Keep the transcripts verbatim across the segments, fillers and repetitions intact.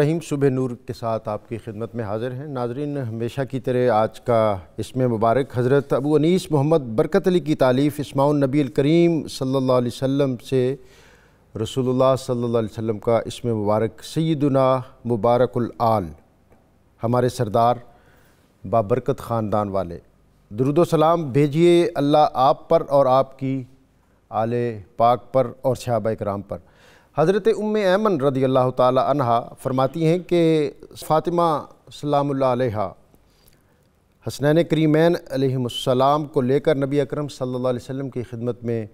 रहीम सुबह नूर के साथ आपकी खिदमत में हाज़िर हैं। नाजरीन, हमेशा की तरह आज का इसमें मुबारक हज़रत अबू अनीस मोहम्मद बरकत अली की तालीफ़ इस्माउन नबी करीम सल्लल्लाहु अलैहि वसल्लम से रसूलुल्लाह सल्लल्लाहु अलैहि वसल्लम का इसमें मुबारक सय्यदुना मुबारकुल आल, हमारे सरदार बाबरकत ख़ानदान वाले। दुरूद व सलाम भेजिए अल्लाह आप पर और आपकी आले पाक पर और सहाबा इकराम पर। हज़रत उम्मे ऐमन रदियल्लाहु ताला अन्हा फरमाती हैं कि फ़ातिमा सलामुल्लाह अलैहा हसनैन करीमैन अलैहिमुस्सलाम को लेकर नबी अकरम सल्लल्लाहु अलैहि वसल्लम की खिदमत में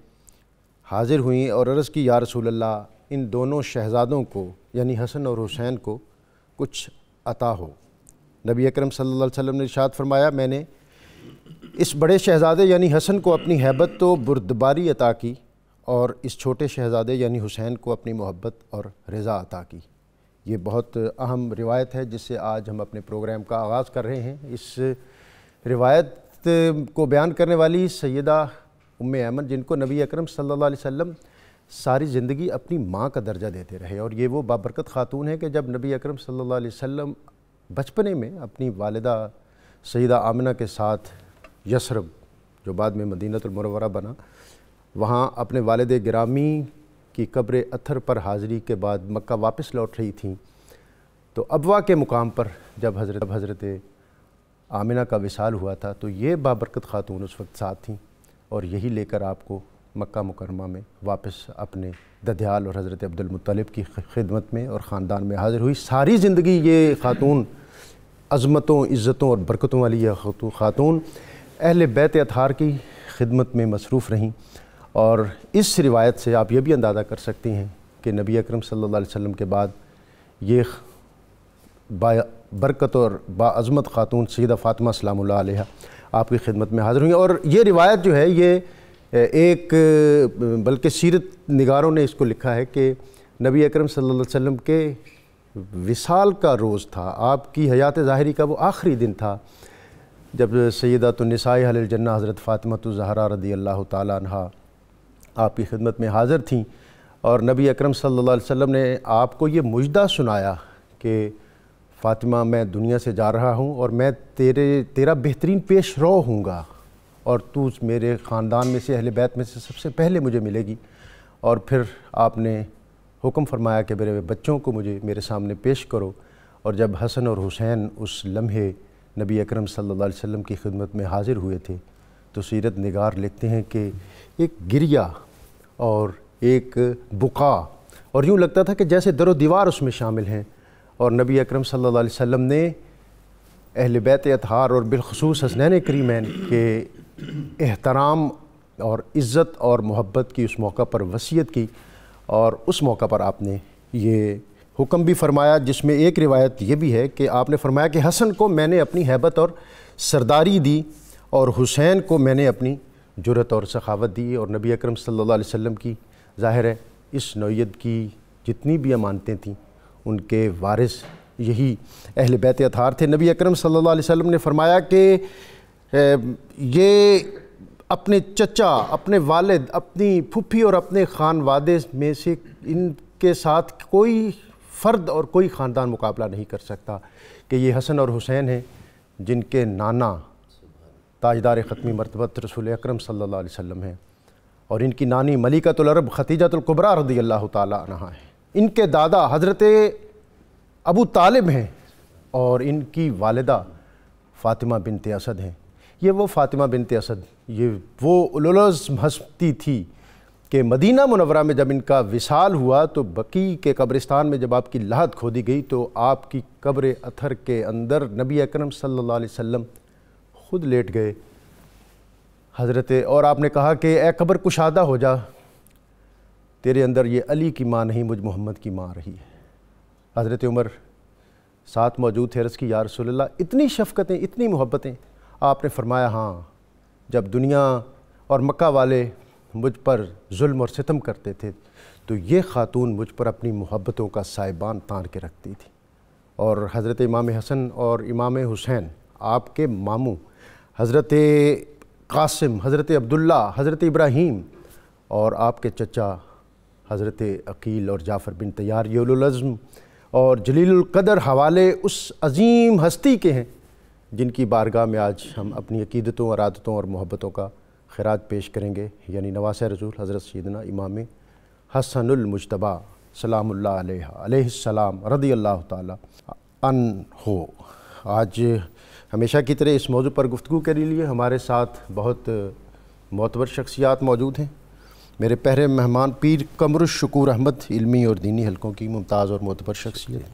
हाज़िर हुई और अर्ज़ की, या रसूल अल्लाह, इन दोनों शहज़ादों को यानी हसन और हुसैन को कुछ अता हो। नबी अकरम सल्लल्लाहु अलैहि वसल्लम ने इरशाद फरमाया, मैंने इस बड़े शहज़ादे यानी हसन को अपनी हैबत तो बुर्दबारी अता की और इस छोटे शहज़ादे यानी हुसैन को अपनी मोहब्बत और रज़ा अता की। ये बहुत अहम रिवायत है जिससे आज हम अपने प्रोग्राम का आगाज़ कर रहे हैं। इस रिवायत को बयान करने वाली सैयदा उम्मे ऐमन, जिनको नबी अकरम सल्लल्लाहु अलैहि वसल्लम सारी ज़िंदगी अपनी माँ का दर्जा देते रहे, और ये वो बाबरकत ख़ातून है कि जब नबी अकरम सल्लल्लाहु अलैहि वसल्लम बचपने में अपनी वालिदा सैयदा आमिना के साथ यसरब, जो बाद में मदीनतुल मुनव्वरा बना, वहाँ अपने वालिद गिरामी की कब्र अथर पर हाज़िरी के बाद मक्का वापस लौट रही थीं, तो अबवा के मुकाम पर जब हज़रत हज़रत आमिना का विसाल हुआ था तो ये बाबरकत ख़ातून उस वक्त साथ थीं और यही लेकर आपको मक्का मुकरमा में वापस अपने ददयाल और हज़रत अब्दुल मुत्तलिब की खिदमत में और ख़ानदान में हाज़िर हुई। सारी ज़िंदगी ये ख़ातून अज़मतों, इज़्ज़तों और बरकतों वाली यह ख़ातून अहल बैत अतहार की खिदमत में मसरूफ़ रहीं। और इस रिवायत से आप ये भी अंदाज़ा कर सकती हैं कि नबी अकरम सल्लल्लाहु अलैहि वसल्लम के बाद ये बाबरकत और बाअज़मत ख़ातून सैयदा फ़ातिमा सलामुल्लाह अलैहा आपकी खिदमत में हाज़िर हुई। और ये रिवायत जो है ये एक, बल्कि सीरत निगारों ने इसको लिखा है कि नबी अकरम सल्लल्लाहु अलैहि वसल्लम के विसाल का रोज़ था, आपकी हयात ज़ाहरी का वो आखिरी दिन था, जब सैयदतुन निसाए अहलिल जन्ना हज़रत फ़ातिमातुज़ ज़हरा रदियल्लाहु ताला अन्हा आपकी खिदमत में हाज़िर थीं और नबी अकरम सल्लल्लाहु अलैहि वसल्लम ने आपको ये मुजदा सुनाया कि फ़ातिमा, मैं दुनिया से जा रहा हूँ और मैं तेरे तेरा बेहतरीन पेश रो हूँगा और तू मेरे ख़ानदान में से, अहले बैत में से सबसे पहले मुझे मिलेगी। और फिर आपने हुक्म फरमाया कि मेरे बच्चों को मुझे मेरे सामने पेश करो। और जब हसन और हुसैन उस लम्हे नबी अकरम सल्लल्लाहु अलैहि वसल्लम की खिदमत में हाज़िर हुए थे तो सीरत निगार लिखते हैं कि एक गिरिया और एक बुका, और यूँ लगता था कि जैसे दर दीवार उसमें शामिल हैं। और नबी अकरम सल्लल्लाहु अलैहि वसल्लम ने अहल बैत अतहार और बिलखसूस हसनैन करीमैन के एहतराम और इज़्ज़त और मोहब्बत की उस मौका पर वसीयत की, और उस मौका पर आपने ये हुक्म भी फरमाया जिसमें एक रिवायत ये भी है कि आपने फरमाया कि हसन को मैंने अपनी हैबत और सरदारी दी और हुसैन को मैंने अपनी जुरत और सखावत दी। और नबी अकरम सल्लल्लाहु अलैहि वसल्लम की ज़ाहिर है इस नौयत की जितनी भी अमानतें थीं उनके वारिस यही अहल बैत अतहार थे। नबी अकरम सल्लल्लाहु अलैहि वसल्लम ने फरमाया कि ये अपने चचा, अपने वालिद, अपनी फूफी और अपने ख़ानवादे में से इनके साथ कोई फ़र्द और कोई ख़ानदान मुकाबला नहीं कर सकता कि ये हसन और हुसैन हैं जिनके नाना ताजदार ख़त्मी मरतबत रसूल अकरम सल्लल्लाहु अलैहि वसल्लम हैं और इनकी नानी मलिकतुल अरब खतीजतुल कुबरा रदियल्लाहु ताला अन्हा हैं। इनके दादा हज़रत अबू तालिब हैं और इनकी वालिदा फ़ातिमा बिनत असद हैं। ये वो फ़ातिमा बिनत असद, ये वो उलूल-ए-अज़्म हस्ती थी कि मदीना मुनव्वरा में जब इनका विसाल हुआ तो बकी के कब्रिस्तान में जब आपकी लाहत खोदी गई तो आपकी कब्र अथर के अंदर नबी अकरम सल्लल्लाहु अलैहि वसल्लम खुद लेट गए हज़रत, और आपने कहा कि ए कब्र कुशादा हो जा, तेरे अंदर ये अली की माँ नहीं मुझ मोहम्मद की माँ रही है। हज़रत उमर साथ मौजूद थे, अर्ज़ की, या रसूल अल्लाह, इतनी शफ़क़तें, इतनी मोहब्बतें। आपने फरमाया, हाँ, जब दुनिया और मक्का वाले मुझ पर जुल्म और सितम करते थे तो ये ख़ातून मुझ पर अपनी मोहब्बतों का साइबान तान के रखती थी। और हज़रत इमाम हसन और इमाम हुसैन, आपके मामू हज़रत कासिम, हज़रत अब्दुल्ला, हज़रत इब्राहीम और आपके चचा हज़रत अकील और जाफ़र बिन तैयार, ये उलूल-ए-अज़्म और जलीलुल क़दर हवाले उस अजीम हस्ती के हैं जिनकी बारगाह में आज हम अपनी अक़ीदतों और आदतों और मोहब्बतों का खैरात पेश करेंगे, यानी नवासे रसूल हज़रत सैयदना इमाम हसनुल मुज्तबा सलामुल्लाह अलैहा अलैहिस्सलाम रदियल्लाहु ताला अन्हु। आज हमेशा की तरह इस मौजू पर गुफ्तगू के लिए हमारे साथ बहुत मोतबर शख्सियात मौजूद हैं। मेरे पहले मेहमान पीर कमरुश्शकूर अहमद, इल्मी और दीनी हलकों की मुमताज़ और मोतबर शख्सियत,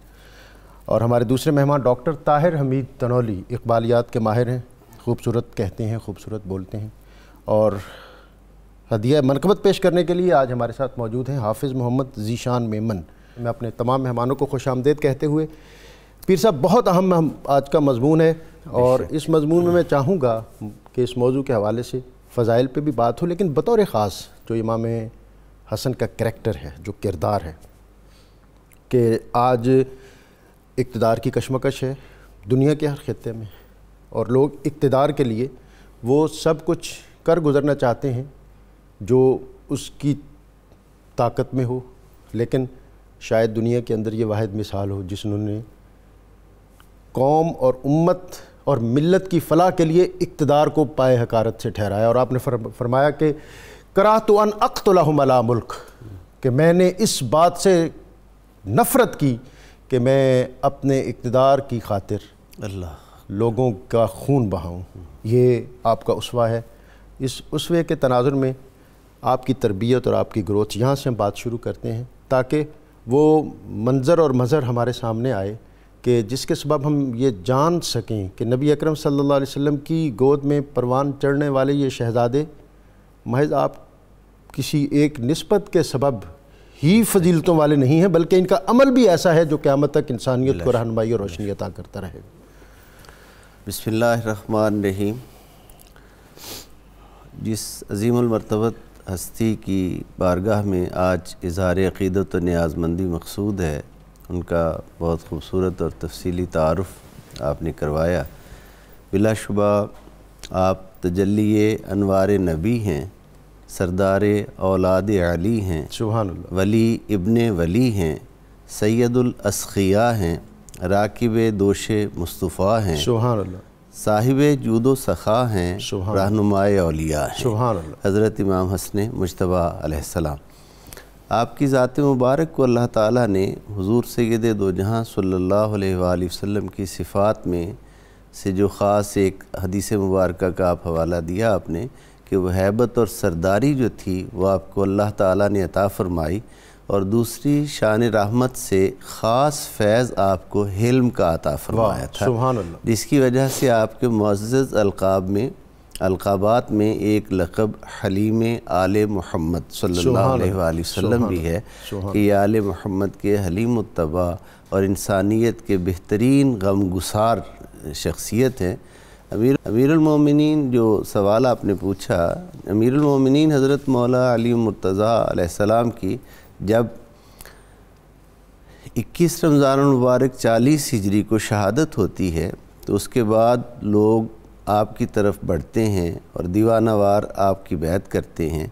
और हमारे दूसरे मेहमान डॉक्टर ताहिर हमीद तनौली, इकबालियात के माहिर हैं, खूबसूरत कहते हैं, खूबसूरत बोलते हैं। और हदिया मनकबत पेश करने के लिए आज हमारे साथ मौजूद हैं हाफिज़ मोहम्मद ज़ीशान मेमन। मैं अपने तमाम मेहमानों को खुश आमदेद कहते हुए, पीर साहब बहुत अहम हम आज का मजमून है, और इस मजमून में मैं चाहूँगा कि इस मौजू के हवाले से फ़ज़ाइल पे भी बात हो, लेकिन बतौर ख़ास जो इमाम हसन का करैक्टर है, जो किरदार है कि आज इक़्तिदार की कशमकश है दुनिया के हर खित्ते में, और लोग इक़्तिदार के लिए वो सब कुछ कर गुज़रना चाहते हैं जो उसकी ताकत में हो, लेकिन शायद दुनिया के अंदर ये वाहिद मिसाल हो जिसने कौम और उम्मत और मिल्लत की फलाह के लिए इक़्तिदार को पाए हकारत से ठहराया। और आपने फरमाया कि कराहतु अन अक़्तुलहुम अला मुल्क, कि मैंने इस बात से नफ़रत की कि मैं अपने इक़्तिदार की खातिर अल्लाह लोगों का खून बहाऊँ। ये आपका उसवा है। इस उसवे के तनाजुर में आपकी तरबियत और आपकी ग्रोथ, यहाँ से हम बात शुरू करते हैं ताकि वो मंज़र और मज़हर हमारे सामने आए कि जिसके सबब हम ये जान सकें कि नबी अकरम सल्लल्लाहु अलैहि वसल्लम की गोद में परवान चढ़ने वाले ये शहज़ादे महज आप किसी एक निस्बत के सबब ही फजीलतों वाले नहीं हैं, बल्कि इनका अमल भी ऐसा है जो क़यामत तक इंसानियत को रहनुमाई और रोशनी अता करता रहेगा। बिस्मिल्लाहिर रहमान रहीम। जिस अज़ीमुल मर्तबत हस्ती की बारगाह में आज इज़हार अक़ीदत और नियाज़मंदी मकसूद है, उनका बहुत खूबसूरत और तफसीली तारुफ़ आपने करवाया। बिलाशुबा आप तजल्ली अनवार नबी हैं, सरदार औलाद अली हैं, सुभानल्लाह वली इब्ने वली हैं, सैयदुल अस्खिया हैं, राकिब दोशे मुस्तफ़ा हैं, सुभानल्लाह साहिब जूदो सखा हैं, रहनुमाए औलिया हैं, हज़रत इमाम हसन मुज्तबा अलैहिस्सलाम। आपकी ज़ात मुबारक को अल्लाह ताला ने हुज़ूर सैयद दो जहाँ सल्लल्लाहु अलैहि वसल्लम की सिफ़ात में से जो ख़ास एक हदीस मुबारक का आप हवाला दिया आपने कि वह हैबत और सरदारी जो थी वह आपको अल्लाह ताला ने अता फ़रमाई, और दूसरी शान रहमत से ख़ास फैज़ आपको हिल्म का अता फ़रमाया था, सुभानअल्लाह, जिसकी वजह से आपके मुअज़्ज़ज़ अलक़ाब में अलक़ाबात में एक लक़ब हलीम आले मुहम्मद सल्लल्लाहु अलैहि वसल्लम भी है कि आले मुहम्मद के हलीम तबा और इंसानियत के बेहतरीन गमगुसार शख्सियत हैं। अमीर अमीरुल मोमिनीन जो सवाल आपने पूछा, अमीरुल मोमिनीन हज़रत मौला अली मुर्तज़ा अलैहिस्सलाम की जब इक्कीस रमज़ान मुबारक चालीस हिजरी को शहादत होती है तो उसके बाद लोग आपकी तरफ बढ़ते हैं और दीवानावार आपकी बैत करते हैं,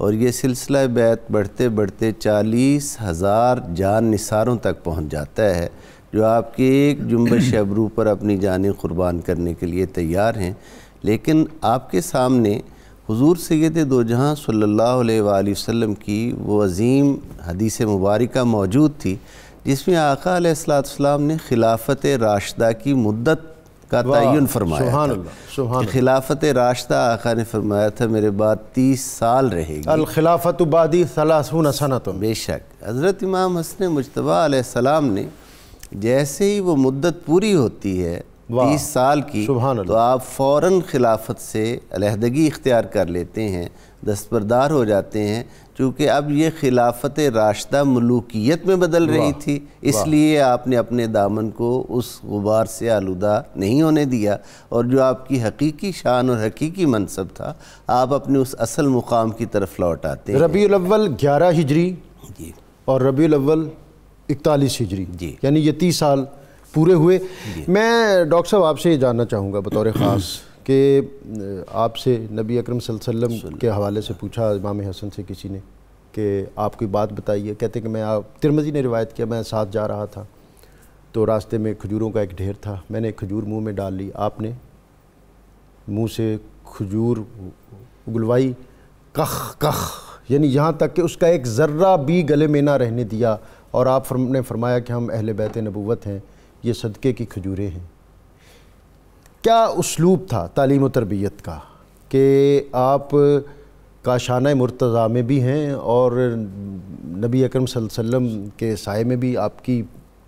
और ये सिलसिला बैत बढ़ते बढ़ते चालीस हज़ार जान निसारों तक पहुंच जाता है जो आपके एक जुम्बश अबरू पर अपनी जानें क़ुरबान करने के लिए तैयार हैं। लेकिन आपके सामने हुजूर सैयद दो जहाँ सल्लल्लाहु अलैहि वसल्लम की वो अज़ीम हदीस मुबारक मौजूद थी जिसमें आका अलैहिस्सलाम ने खिलाफत राशिदा की मुद्दत का तयन फरमाया था। खिलाफत राशिदा आका ने फरमाया था मेरे बाद तीस साल रहेगी, अल खिलाफतु बादी सलासून सनतुन। बेशक हज़रत इमाम हसन मुज्तबा अलैहिस्सलाम ने जैसे ही वो मुद्दत पूरी होती है तीस साल की, तो आप फ़ौरन खिलाफत से अलहदगी इख्तियार कर लेते हैं, दस्तबरदार हो जाते हैं, चूँकि अब ये खिलाफत राशिदा मलूकियत में बदल रही थी, इसलिए आपने अपने दामन को उस गुबार से आलूदा नहीं होने दिया, और जो आपकी हकीकी शान और हकीकी मनसब था आप अपने उस असल मुकाम की तरफ लौट आते हैं। रबीउल अव्वल ग्यारह हिजरी जी और रबीउल अव्वल इकतालीस हिजरी जी, यानी ये तीस साल पूरे हुए। मैं डॉक्टर साहब आपसे ये जानना चाहूँगा बतौर ख़ास कि आपसे नबी अकरम सल्लल्लाहु अलैहि वसल्लम के हवाले से पूछा इमाम हसन से किसी ने कि आप कोई बात बताइए, कहते कि मैं आप तिरमिज़ी ने रिवायत किया मैं साथ जा रहा था तो रास्ते में खजूरों का एक ढेर था, मैंने खजूर मुंह में डाल ली, आपने मुंह से खजूर उगलवाई, कख कख यानी यहाँ तक कि उसका एक ज़र्रा भी गले में ना रहने दिया। और आप ने फरमाया कि हम अहले बैत नबूवत हैं, ये सदक़े की खजूरें हैं। क्या उसलूब था तालीम व तरबियत का कि आप काशाना मुर्तज़ा में भी हैं और नबी अकरम सल्लल्लाहु अलैहि वसल्लम के साए में भी आपकी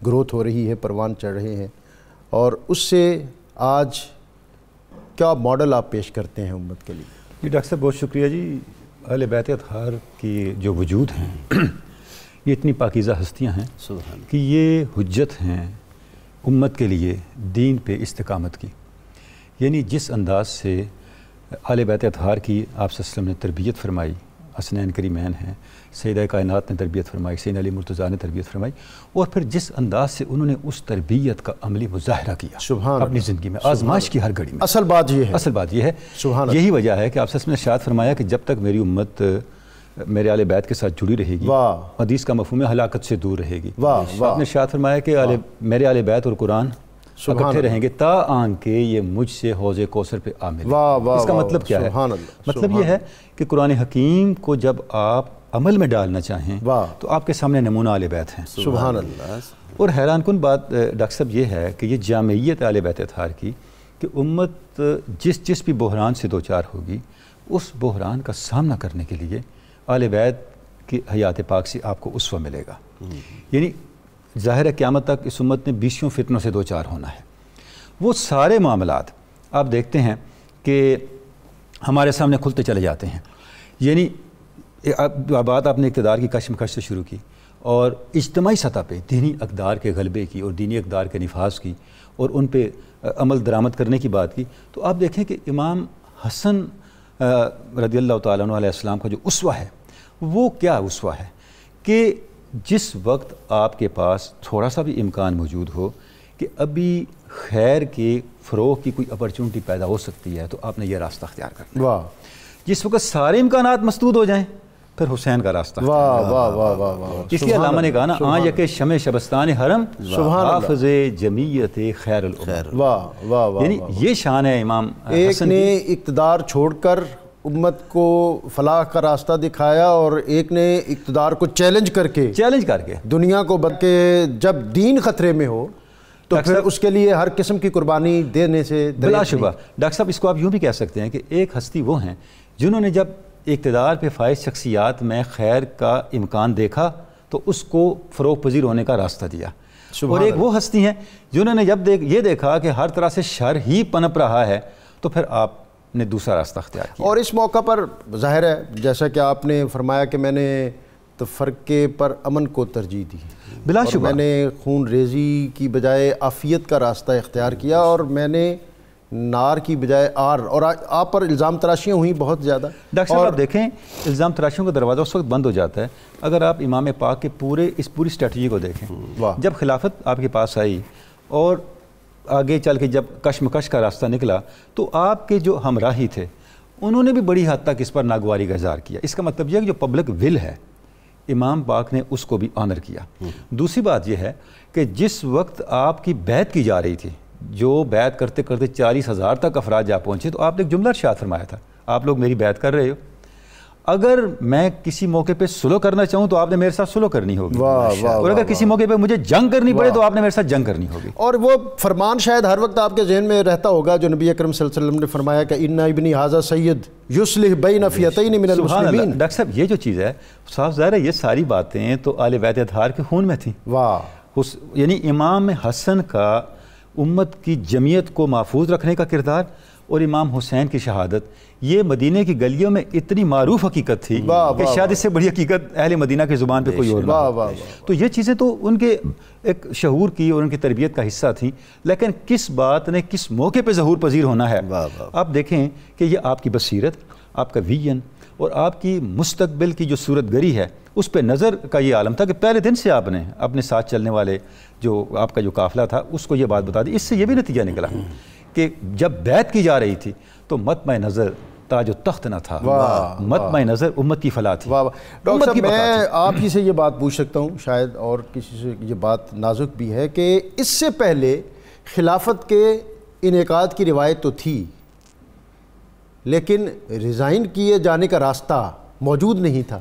ग्रोथ हो रही है, परवान चढ़ रहे हैं, और उससे आज क्या मॉडल आप पेश करते हैं उम्मत के लिए? जी डॉक्टर साहब बहुत शुक्रिया जी। अहले बैत अतहार की जो वजूद हैं ये इतनी पाकीज़ा हस्तियां हैं कि ये हुज्जत हैं उम्मत के लिए दीन पे इस्तकामत की। यानी जिस अंदाज से अहले बैत अतहार की आप सल्लल्लाहु अलैहि वसल्लम ने तरबियत फरमाई, हसनैन करीमैन हैं, सैयदा कायनात ने तरबियत फरमाई, सैयद अली मुर्तज़ा ने तरबियत फरमाई, और फिर जिस अंदाज से उन्होंने उस तरबियत का अमली मुजाहरा किया सुभान अपनी ज़िंदगी में, आजमाइश की हर घड़ी में। असल बात यह है, असल बात यह है सुभान, यही वजह है कि आपसे इसमें शायद फरमाया कि जब तक मेरी उम्मत मेरे आले बैत के साथ जुड़ी रहेगी, हदीस का मफहूम हलाकत से दूर रहेगी। आपने शायद फरमाया कि आले मेरे आले बैत और कुरान इकट्ठे रहेंगे ता आन के ये मुझसे हौज़े कौसर पे आ मिले। इसका मतलब क्या है? मतलब ये है कि कुरान हकीम को जब आप अमल में डालना चाहें तो आपके सामने नमूना आले बैत हैं। सुभान अल्लाह। और हैरानकुन बात डॉक्टर साहब ये है कि ये जामियत आले बैत अतहार की कि उम्मत जिस जिस भी बहरान से दो चार होगी उस बहरान का सामना करने के लिए आले बैत की हयात पाक से आपको उसवा मिलेगा। यानी ज़ाहिर है क़यामत तक इस उम्मत ने बीसों फितनों से दो चार होना है। वो सारे मामलात आप देखते हैं कि हमारे सामने खुलते चले जाते हैं। यानी अब बात आपने इक़्तिदार की कशमकश से शुरू की और इज्तमाही सतह पे दीनी अक़दार के गलबे की और दीनी अक़दार के निफाज की और उन पे अमल दरामद करने की बात की, तो आप देखें कि इमाम हसन रदियल्लाहु ताला अन्हु अलैहिस्सलाम का जो उसवा है वो क्या उसवा है कि जिस वक्त आपके पास थोड़ा सा भी इम्कान मौजूद हो कि अभी खैर के फ़रोग़ की कोई अपॉर्चुनिटी पैदा हो सकती है तो आपने यह रास्ता अख्तियार करना। वाह। जिस वक्त सारे इम्कानात मसदूद हो जाएं फिर हुसैन का रास्ता। वाह वाह वाह वाह। इसलिए अल्लामा ने कहा ना आ यके शमे शबस्तान हरम हाफ़िज़े जमीयत खैरुल उम्म। वाह वाह वाह। यानी ये शान है इमाम एक ने इक़्तिदार छोड़कर उम्मत को फलाह का रास्ता दिखाया और एक ने इक़्तिदार को चैलेंज करके चैलेंज करके दुनिया को, बल्कि जब दीन खतरे में हो तो फिर उसके लिए हर किस्म की कुर्बानी देने से बिलाशुबा। डॉक्टर साहब इसको आप यूँ भी कह सकते हैं कि एक हस्ती वो हैं जिन्होंने जब इक़्तिदार पे फायज शख्सियात में खैर का इम्कान देखा तो उसको फ़रोग़ पज़ीर होने का रास्ता दिया, और एक वो हस्ती हैं जिन्होंने जब देख ये देखा कि हर तरह से शर ही पनप रहा है तो फिर आप ने दूसरा रास्ता अख्तियार किया। और इस मौका पर जाहिर है जैसा कि आपने फरमाया कि मैंने तफरके पर अमन को तरजीह दी, बिलाशुबा मैंने खून रेजी की बजाय आफियत का रास्ता इख्तियार किया और मैंने नार की बजाय आर, और आप पर इल्ज़ाम तराशियाँ हुई बहुत ज़्यादा। डॉक्टर साहब आप देखें इल्ज़ाम तराशियों का दरवाज़ा उस वक्त बंद हो जाता है अगर आप इमाम पाक के पूरे इस पूरी स्ट्रेटजी को देखें। जब खिलाफत आपके पास आई और आगे चल के जब कशमकश का रास्ता निकला तो आपके जो हमराही थे उन्होंने भी बड़ी हद तक इस पर नागवारी का इजहार किया। इसका मतलब यह है कि जो पब्लिक विल है इमाम पाक ने उसको भी ऑनर किया। दूसरी बात यह है कि जिस वक्त आपकी बैत की जा रही थी, जो बैत करते करते चालीस हज़ार तक अफराद जा पहुँचे, तो आपने एक जुमला इरशाद फरमाया था, आप लोग मेरी बैत कर रहे हो, अगर मैं किसी मौके पे सुलह करना चाहूँ तो आपने मेरे साथ सुलह करनी होगी, और अगर किसी मौके पे मुझे जंग करनी पड़े तो आपने मेरे साथ जंग करनी होगी। और वो फरमान शायद हर वक्त आपके जहन में रहता होगा जो नबी अकरम सल्लल्लाहु अलैहि वसल्लम ने फरमाया कि इन्ना इब्नी हाजा सैयद युस्लिह बैन फ़ियतैन मिनल मुस्लिमीन। डॉक्टर साहब ये जो चीज़ है साफ ज़ाहिर है ये सारी बातें तो आले बैत अतहार के खून में थी। वाह। यानी इमाम हसन का उम्मत की जमीयत को महफूज रखने का किरदार और इमाम हुसैन की शहादत, ये मदीने की गलियों में इतनी मारूफ हकीकत थी कि शायद इससे बड़ी हकीकत अहले मदीना की ज़ुबान पे कोई और ना हो। तो ये चीज़ें तो उनके एक शऊर की और उनकी तरबियत का हिस्सा थी, लेकिन किस बात ने किस मौके पे ज़हूर पजीर होना है आप देखें कि ये आपकी बसीरत, आपका विजन और आपकी मुस्तकबिल की जो सूरत गरी है उस पर नज़र का ये आलम था कि पहले दिन से आपने अपने साथ चलने वाले जो आपका जो काफ़िला था उसको ये बात बता दी। इससे ये भी नतीजा निकला कि जब बैत की जा रही थी तो मतम नज़र ताज तख्त न था, मतम नज़र उम्मत की फलाह थी। डॉक्टर साहब मैं आप ही से ये बात पूछ सकता हूँ शायद, और किसी से ये बात नाजुक भी है कि इससे पहले खिलाफत के इनेकाद की रिवायत तो थी लेकिन रिज़ाइन किए जाने का रास्ता मौजूद नहीं था।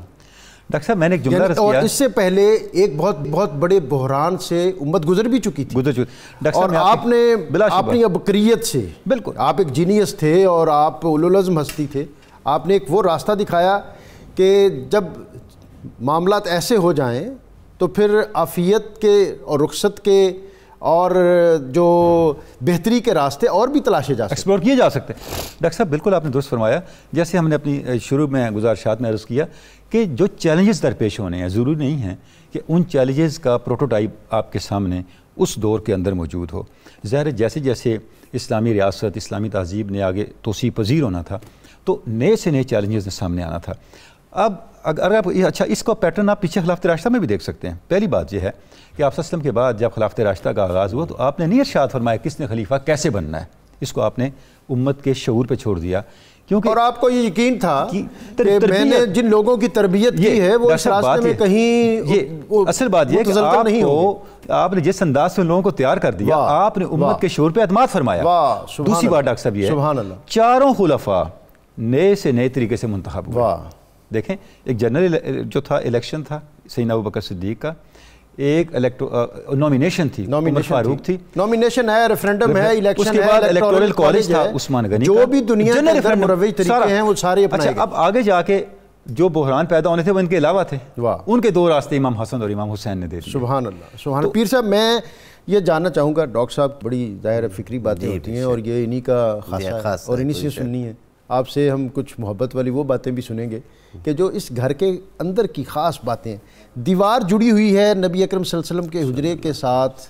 डॉक्टर साहब मैंने एक जुमला रख लिया, और इससे पहले एक बहुत बहुत बड़े बहरान से उम्मत गुजर भी चुकी थी, गुजर चुकी। और आपने अपनी अबकरियत से, बिल्कुल आप एक जीनियस थे और आप उलुल अज़्म हस्ती थे, आपने एक वो रास्ता दिखाया कि जब मामलात ऐसे हो जाएं तो फिर आफियत के और रुखसत के और जो बेहतरी के रास्ते और भी तलाशे जा सकते, एक्सप्लोर किए जा सकते हैं। डॉक्टर साहब बिल्कुल आपने दुरुस्त फरमाया, जैसे हमने अपनी शुरू में गुजारशात में अर्ज़ किया कि जो चैलेंजेस दरपेश होने हैं, ज़रूरी नहीं है कि उन चैलेंजेस का प्रोटोटाइप आपके सामने उस दौर के अंदर मौजूद हो। ज़ाहिर जैसे जैसे इस्लामी रियासत, इस्लामी तहजीब ने आगे तोसी पजीर होना था तो नए से नए चैलेंजेस ने सामने आना था। अब अगर आप अच्छा इसको पैटर्न आप पीछे खिलाफत रास्ता में भी देख सकते हैं। पहली बात यह है कि आप सल्लल्लाहु अलैहि वसल्लम के बाद जब खिलाफत रास्ता का आगाज़ हुआ तो आपने नहीं इरशाद फरमाया किसने खलीफा कैसे बनना है, इसको आपने उम्मत के शऊर पे छोड़ दिया, क्योंकि और आपको ये यकीन था कि मैंने जिन लोगों की तरबियत की है वो इस रास्ते में कहीं, असल बात यह है कि आपने जिस अंदाज से लोगों को तैयार कर दिया आपने उम्मत के शऊर पे एतमाद फरमाया। दूसरी बात डॉक्टर साहब ये चारों खुलफा नए से नए तरीके से मुंतखब हुआ। देखें एक जनरल जो था इलेक्शन था सैयदना अबू बकर सिद्दीक का, एक इलेक्टो नॉमिनेशन थी, नॉमिनेशन फारूक थी, नॉमिनेशन है, रेफरेंडम है, इलेक्शन उसके बाद इलेक्टोरल कॉलेज था उस्मान गनी, जो भी दुनिया के अंदर मुरवई तरीके हैं वो सारे अपनाए। अच्छा अब आगे जाके जो बहरान पैदा होने थे वो इनके अलावा थे, उनके दो रास्ते इमाम हसन और इमाम हुसैन ने दे दिए। सुभान अल्लाह, सुभान अल्लाह। पीर साहब मैं ये जानना चाहूँगा, डॉक्टर साहब बड़ी ज़ाहिर फिक्री बातें होती हैं और ये इन्हीं का खास और इन्हीं से सुननी है, आपसे हम कुछ मोहब्बत वाली वो बातें भी सुनेंगे कि जो इस घर के अंदर की ख़ास बातें। दीवार जुड़ी हुई है नबी अकरम सल्लल्लाहु अलैहि वसल्लम के हुजरे के साथ,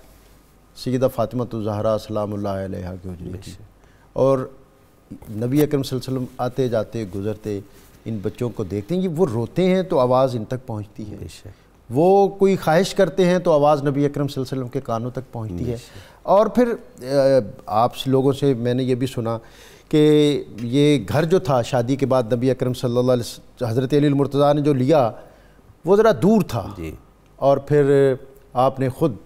सैयदा फातिमा ज़हरा सलामुल्लाह अलैहा के हुजरे की, और नबी अकरम सल्लल्लाहु अलैहि वसल्लम आते जाते गुजरते इन बच्चों को देखते हैं, ये वो रोते हैं तो आवाज़ इन तक पहुँचती है, वो कोई ख्वाहिश करते हैं तो आवाज़ नबी अकरम सल्लल्लाहु अलैहि वसल्लम के कानों तक पहुँचती है। और फिर आप लोगों से मैंने ये भी सुना कि ये घर जो था शादी के बाद नबी अकरम सल्लल्लाहु अलैहि वसल्लम हज़रत अली मुर्तज़ा ने जो लिया वो ज़रा दूर था जी। और फिर आपने ख़ुद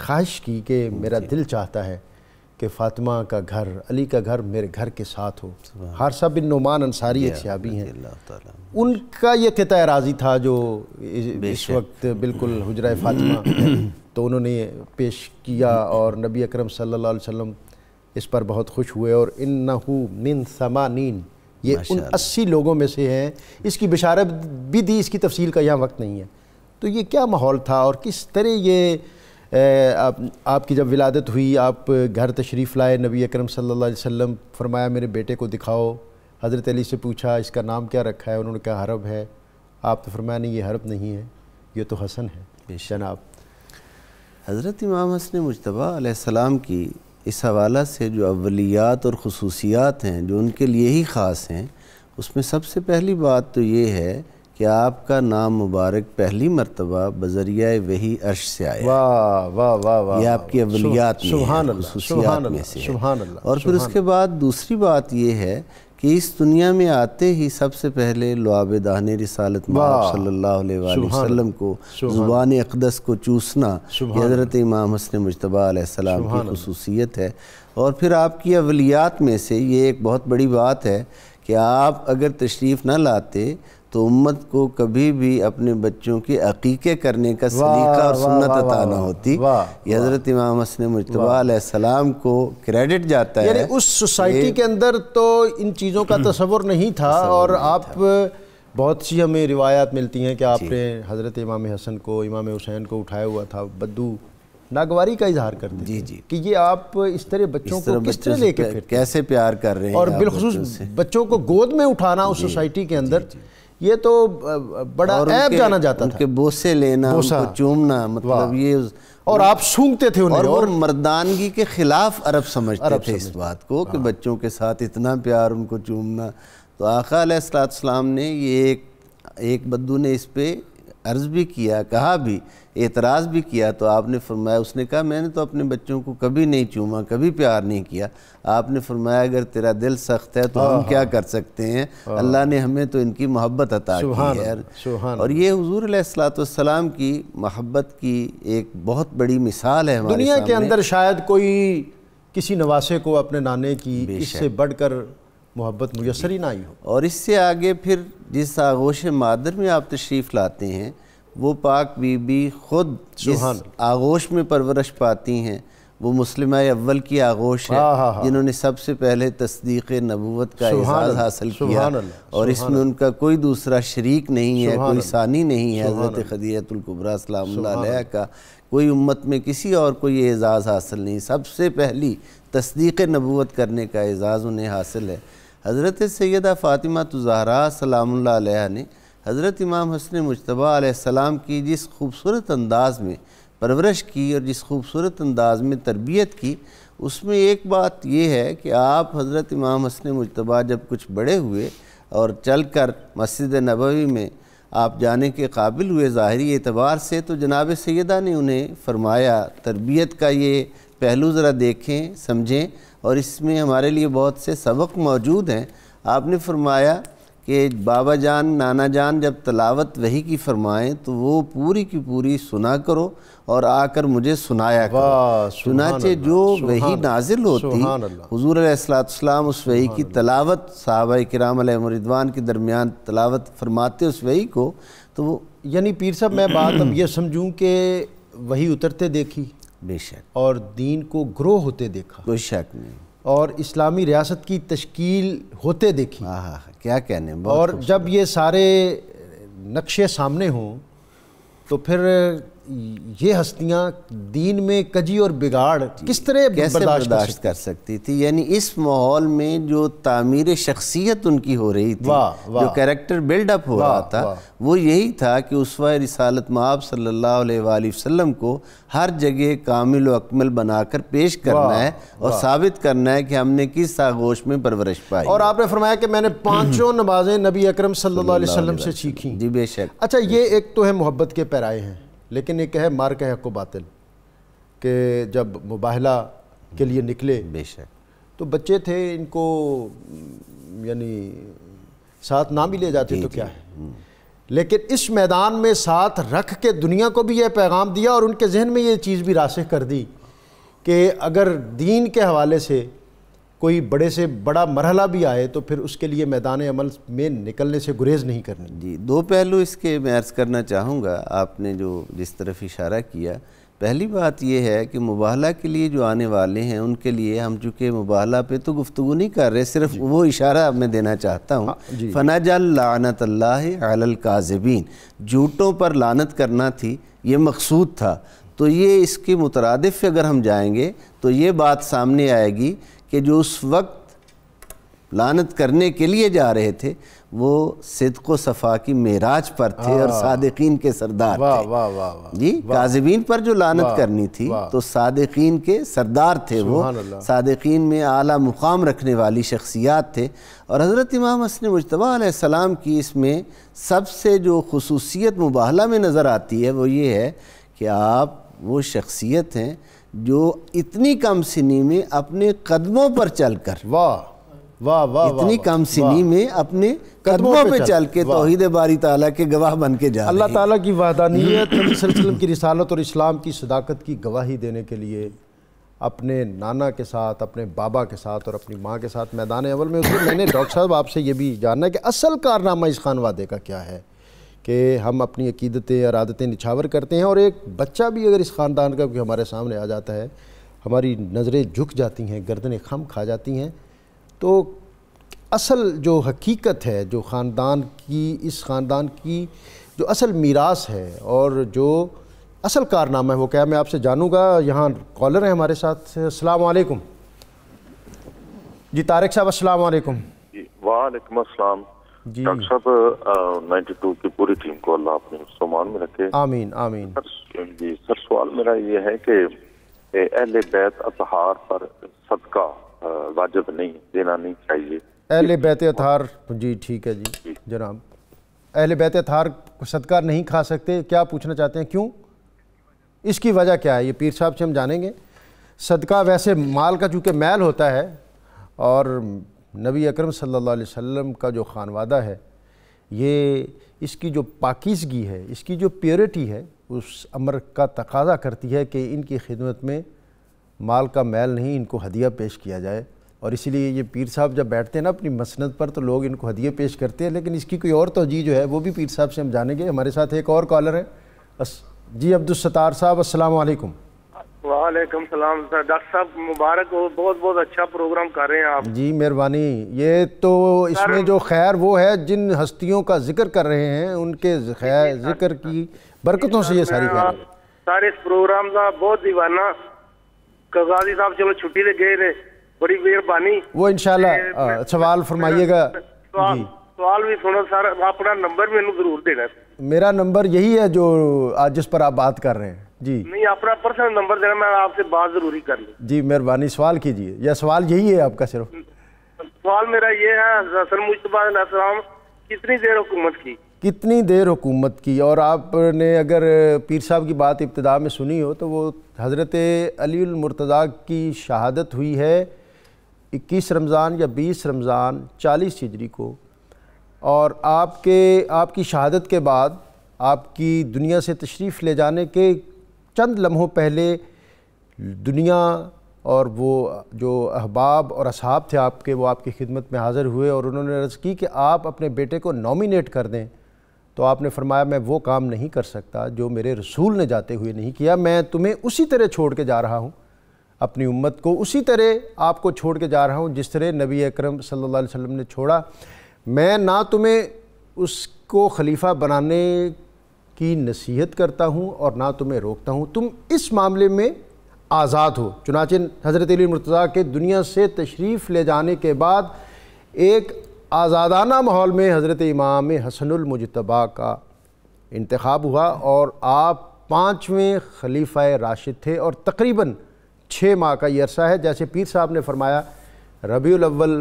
ख्वाहिश की कि मेरा दिल चाहता है कि फ़ातिमा का घर, अली का घर मेरे घर के साथ हो। हारिसा बिन नोमान अंसारी एक सहाबी हैं, उनका ये क़िताए राज़ी था जो इस वक्त बिल्कुल हुजरा फ़ातिमा तो उन्होंने पेश किया और नबी अकरम सल्लल्लाहु अलैहि वसल्लम इस पर बहुत खुश हुए, और इन्नहु मिन समानीन, ये उन अस्सी लोगों में से हैं, इसकी बिशारत भी दी, इसकी तफसील का यहाँ वक्त नहीं है। तो ये क्या माहौल था और किस तरह ये आप, आपकी जब विलादत हुई आप घर तशरीफ़ लाए, नबी अकरम सल्लल्लाहु अलैहि वसल्लम फरमाया मेरे बेटे को दिखाओ, हज़रत अली से पूछा इसका नाम क्या रखा है, उन्होंने कहा हरब है, आप तो फरमाया नहीं ये हरब नहीं है ये तो हसन है। जनाब हज़रत इमाम हसन मुज्तबा अलैहिस्सलाम की इस हवाला से जो अवलियात और ख़ुसूसियात हैं जो उनके लिए ही ख़ास हैं, उसमें सबसे पहली बात तो ये है कि आपका नाम मुबारक पहली मरतबा बजरिया वही अर्श से आया। वाह वाह वाह वाह, ये आपकी अवलियात में ख़ुसूसियात में से है। और फिर उसके बाद दूसरी बात ये है कि इस दुनिया में आते ही सबसे पहले लुआब दाहने रिसालत सल्लल्लाहु अलैहि वसल्लम को, ज़ुबान अक़दस को चूसना, हज़रत इमाम हसन मुज्तबा अलैहिस्सलाम की ख़ुसूसियत है। और फिर आपकी अवलियात में से ये एक बहुत बड़ी बात है कि आप अगर तशरीफ़ न लाते तो उम्मत को कभी भी अपने बच्चों के अकीक़े करने का सलीका और सुन्नत अता ना होती। ये हज़रत इमाम हसन मुज्तबा अलैहिस्सलाम को क्रेडिट जाता है। यानी उस सोसाइटी के अंदर तो इन चीज़ों का तसव्वुर नहीं था, और आप बहुत सी हमें रिवायात मिलती हैं कि आपने हज़रत इमाम हसन को, इमाम हुसैन को उठाया हुआ था, बद्दू नागवारी का इजहार करते जी जी कि ये आप इस तरह बच्चों इस तरह को किस तरह लेके कैसे प्यार कर रहे हैं, और बिलखुसूस बच्चों को गोद में उठाना उस सोसाइटी के अंदर ये तो बड़ा ऐब जाना जाता था। उनके बोसे लेना, उनको चूमना, मतलब ये, और आप सूंघते थे उन्हें, और, और मर्दानगी के खिलाफ अरब समझते अरब थे समझते। इस बात को कि बच्चों के साथ इतना प्यार, उनको चूमना। तो आका अलैहिस्सलाम ने ये एक एक बद्दू ने इस पे अर्ज़ भी किया, कहा भी, एतराज़ भी किया, तो आपने फरमाया, उसने कहा मैंने तो अपने बच्चों को कभी नहीं चूमा, कभी प्यार नहीं किया। आपने फरमाया अगर तेरा दिल सख्त है तो हम क्या कर सकते हैं, अल्लाह ने हमें तो इनकी मोहब्बत अता की है। और ये हुज़ूर अलैहिस्सलाम की मोहब्बत की एक बहुत बड़ी मिसाल है। दुनिया के अंदर शायद कोई किसी नवासे को अपने नाने की इससे बढ़कर मोहब्बत मुयसर ही ना आई हो। और इससे आगे फिर जिस आगोश मादर में आप तशरीफ़ लाते हैं, वो पाक बीबी खुद इस आगोश में परवरिश पाती हैं। वो मुस्लिमा अव्वल की आगोश है जिन्होंने सबसे पहले तस्दीक नबूवत का एजाज़ हासिल किया, और इसमें उनका कोई दूसरा शरीक नहीं है, कोई सानी नहीं है। हज़रत खदीजतुल कुबरा सलामुल्लाह अलैहा का कोई उम्मत में किसी और को ये एजाज़ हासिल नहीं, सबसे पहली तस्दीक नबूवत करने का एजाज़ उन्हें हासिल है। हज़रत सैयदा फ़ातिमा ज़हरा सलामुल्लाह अलैहा ने हज़रत इमाम हसन मुज्तबा अलैहिस्सलाम की जिस खूबसूरत अंदाज़ में परवरिश की और जिस खूबसूरत अंदाज़ में तरबियत की, उसमें एक बात यह है कि आप हज़रत इमाम हसन मुज्तबा जब कुछ बड़े हुए और चलकर मस्जिद नबवी में आप जाने के काबिल हुए ज़ाहरी एतबार से, तो जनाब सैयदा ने उन्हें फरमाया तरबियत का ये पहलू ज़रा देखें, समझें, और इसमें हमारे लिए बहुत से सबक मौजूद हैं। आपने फरमाया कि बाबा जान, नाना जान जब तलावत वही की फरमाएं तो वो पूरी की पूरी सुना करो और आकर मुझे सुनाया करो। सुनाचे जो वही नाजिल होती, हुजूर अलैहिस्सलाम उस वही की तलावत सहाबाए किराम अलैहिम रिदवान के दरमियान तलावत फरमाते उस वही को, तो वो यानी पीर साहब मैं बात अब ये समझूँ कि वही उतरते देखी बेशक और दीन को ग्रो होते देखा, कोई शक नहीं, और इस्लामी रियासत की तश्कील होते देखी। आहा, क्या कहने, बहुत। और जब ये सारे नक्शे सामने हों तो फिर ये हस्तियाँ दीन में कजी और बिगाड़ किस तरह कैसे बर्दाश्त, बर्दाश्त कर सकती थी। यानी इस माहौल में जो तामीर शख्सियत उनकी हो रही थी, वाह, वाह, जो कैरेक्टर बिल्डअप हो रहा था, वो यही था कि उसवा रिसालत माब सल्लल्लाहु अलैहि वसल्लम को हर जगह कामिल व अकमल बनाकर पेश करना है और साबित करना है कि हमने किस आगोश में परवरिश पाई। और आपने फरमाया कि मैंने पाँचों नमाजें नबी अकरम सल्लल्लाहु अलैहि वसल्लम से सीखी। जी बेशक। अच्छा, ये एक तो है मोहब्बत के पैराए हैं, लेकिन एक है मार के हक को बातिल के जब मुबाहला के लिए निकले बेशक, तो बच्चे थे, इनको यानी साथ ना भी ले जाते तो क्या है, लेकिन इस मैदान में साथ रख के दुनिया को भी यह पैगाम दिया और उनके जहन में ये चीज़ भी रासिख कर दी कि अगर दीन के हवाले से कोई बड़े से बड़ा मरहला भी आए तो फिर उसके लिए मैदान अमल में निकलने से गुरेज नहीं करना। जी, दो पहलू इसके मैं अर्ज़ करना चाहूँगा। आपने जो जिस तरफ इशारा किया, पहली बात यह है कि मुबाहला के लिए जो आने वाले हैं उनके लिए हम चूँकि मुबाहला पे तो गुफ्तगू नहीं कर रहे, सिर्फ वो इशारा मैं देना चाहता हूँ। फनाजल लानत अल्लाह अलल काज़िबीन, झूठों पर लानत करना थी, ये मकसूद था। तो ये इसके मुतरादिफ अगर हम जाएँगे तो ये बात सामने आएगी कि जो उस वक्त लानत करने के लिए जा रहे थे वो सिद्क़ व सफ़ा की मेराज पर थे और सादिकीन के सरदार थे। वाह वाह जी, काज़िबीन पर जो लानत करनी थी तो सादिकीन के सरदार थे, वो सादिकीन में आला मुकाम रखने वाली शख्सियात थे। और हज़रत इमाम हसन मुज्तबा अलैहिस्सलाम की इसमें सबसे जो खुसूसियत मुबाहला में नज़र आती है वो ये है कि आप वो शख्सियत हैं जो इतनी कम सिनी में अपने कदमों पर चलकर, वाह वाह वाह, इतनी कम सिनी में अपने कदमों पे चल के तौहीद बारी ताला के गवाह बन के जा अल्लाह ताला की वहदानियत, नबी सल्लल्लाहु अलैहि वसल्लम की रिसालत और इस्लाम की सदाकत की गवाही देने के लिए अपने नाना के साथ, अपने बाबा के साथ और अपनी माँ के साथ मैदान अव्वल में उतरे। मैंने डॉक्टर साहब आपसे ये भी जानना है कि असल कारनामा इस खान वादे का क्या है कि हम अपनी अक़ीदतें और आदतें निछावर करते हैं, और एक बच्चा भी अगर इस ख़ानदान का हमारे सामने आ जाता है, हमारी नज़रें झुक जाती हैं, गर्दनें खम खा जाती हैं। तो असल जो हकीकत है, जो ख़ानदान की, इस ख़ानदान की जो असल मीरास है और जो असल कारनामा है, वो क्या है, मैं आपसे जानूँगा। यहाँ कॉलर हैं हमारे साथ। अस्सलाम वालेकुम। जी तारिक साहब अस्सलाम वालेकुम। जी वालेकुम अस्सलाम। डॉक्टर साहब, बानवे की पूरी टीम को अल्लाह अपने सम्मान में रखे, आमीन आमीन। सर, जी सर, सवाल मेरा ये है कि अहले बैत अतहार पर सदका वाजिब नहीं, देना नहीं चाहिए। अहले बैत अतहार, जी ठीक है जी, जी। जनाब अहले बैत अतहार सदका नहीं खा सकते, क्या पूछना चाहते हैं, क्यों, इसकी वजह क्या है? ये पीर साहब से हम जानेंगे। सदका वैसे माल का चूँकि मैल होता है और नबी अकरम सल्लल्लाहु अलैहि वसल्लम का जो खानवादा है, ये इसकी जो पाकीज़गी है, इसकी जो प्योरिटी है, उस अमर का तकाजा करती है कि इनकी खिदमत में माल का मैल नहीं, इनको हदिया पेश किया जाए। और इसीलिए ये पीर साहब जब बैठते हैं ना अपनी मसनद पर तो लोग इनको हदिया पेश करते हैं, लेकिन इसकी कोई और तोजी जो है वो भी पीर साहब से हम जानेंगे। हमारे साथ एक और कॉलर है। अस... जी अब्दुल सत्तार साहब, अस्सलाम वालेकुम। वालेकुम सलाम। डॉक्टर साहब मुबारक हो, बहुत बहुत अच्छा प्रोग्राम कर रहे हैं आप। जी मेहरबानी। ये तो इसमें जो खैर वो है, जिन हस्तियों का जिक्र कर रहे हैं उनके खैर जिक्र की बरकतों से ये सारी खैर सारे इस प्रोग्राम का बहुत दीवाना। कजाजी साहब चलो छुट्टी ले गए रे, बड़ी मेहरबानी। वो इंशाल्लाह सवाल फरमाइएगा। सवाल भी सुनो सर, अपना नंबर मैंने जरूर देना। मेरा नंबर यही है जो आज जिस पर आप बात कर रहे हैं। जी नहीं, अपना पर्सनल नंबर देना, मैं आपसे बात जरूरी कर लूँ। जी मेहरबानी, सवाल कीजिए। या सवाल यही है आपका? सिर्फ सवाल मेरा ये है सर, मुज्तबा अलैहिस्सलाम कितनी देर हुकूमत की, कितनी देर हुकूमत की? और आपने अगर पीर साहब की बात इब्तिदा में सुनी हो तो वो हज़रत अली मुर्तज़ा की शहादत हुई है इक्कीस रमज़ान या बीस रमज़ान चालीस हिजरी को, और आपके आपकी शहादत के बाद आपकी दुनिया से तशरीफ़ ले जाने के चंद लम्हों पहले दुनिया और वो जो अहबाब और असहाब थे आपके, वो आपकी खिदमत में हाज़िर हुए और उन्होंने अर्ज़ की कि आप अपने बेटे को नॉमिनेट कर दें। तो आपने फरमाया मैं वो काम नहीं कर सकता जो मेरे रसूल ने जाते हुए नहीं किया, मैं तुम्हें उसी तरह छोड़ के जा रहा हूँ, अपनी उम्मत को उसी तरह आपको छोड़ के जा रहा हूँ जिस तरह नबी अकरम सल्लल्लाहु अलैहि वसल्लम ने छोड़ा। मैं ना तुम्हें उसको खलीफा बनाने की नसीहत करता हूँ और ना तुम्हें रोकता हूँ, तुम इस मामले में आज़ाद हो। चुनाचे हज़रत अली मुर्तज़ा के दुनिया से तशरीफ़ ले जाने के बाद एक आज़ादाना माहौल में हज़रत इमाम हसनुल मुज्तबा का इंतखाब हुआ और आप पाँचवें खलीफा राशिद थे। और तकरीबन छः माह का ये अरसा है, जैसे पीर साहब ने फरमाया रबीउल अव्वल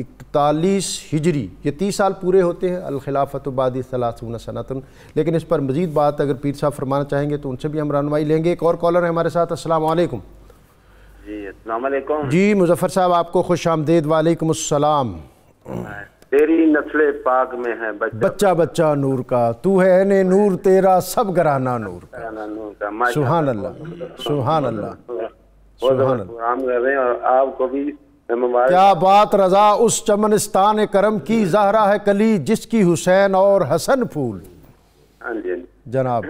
इकतालीस हिजरी, ये तीस साल पूरे होते हैं अल खिलाफत बादी सलासून सनातन। लेकिन इस पर मज़ीद बात अगर पीर साहब फरमाना चाहेंगे तो उनसे भी हम रहनुमाई लेंगे। एक और कॉलर है हमारे साथ। अस्सलाम वालेकुम। जी अस्सलाम वालेकुम। जी मुजफ्फ़र साहब आपको खुश आमदेद। वालेकुम अस्सलाम। तेरी नस्ले पाक में है बच्चा बच्चा, बच्चा नूर का, तू है ने नूर तेरा सब घराना नूर का। सुभान अल्लाह, सुभान अल्लाह, सुभान अल्लाह। आपको भी क्या बात, रजा उस चमनिस्तान करम की जहरा है कली जिसकी हुसैन और हसन फूल। हाँ जी जनाब,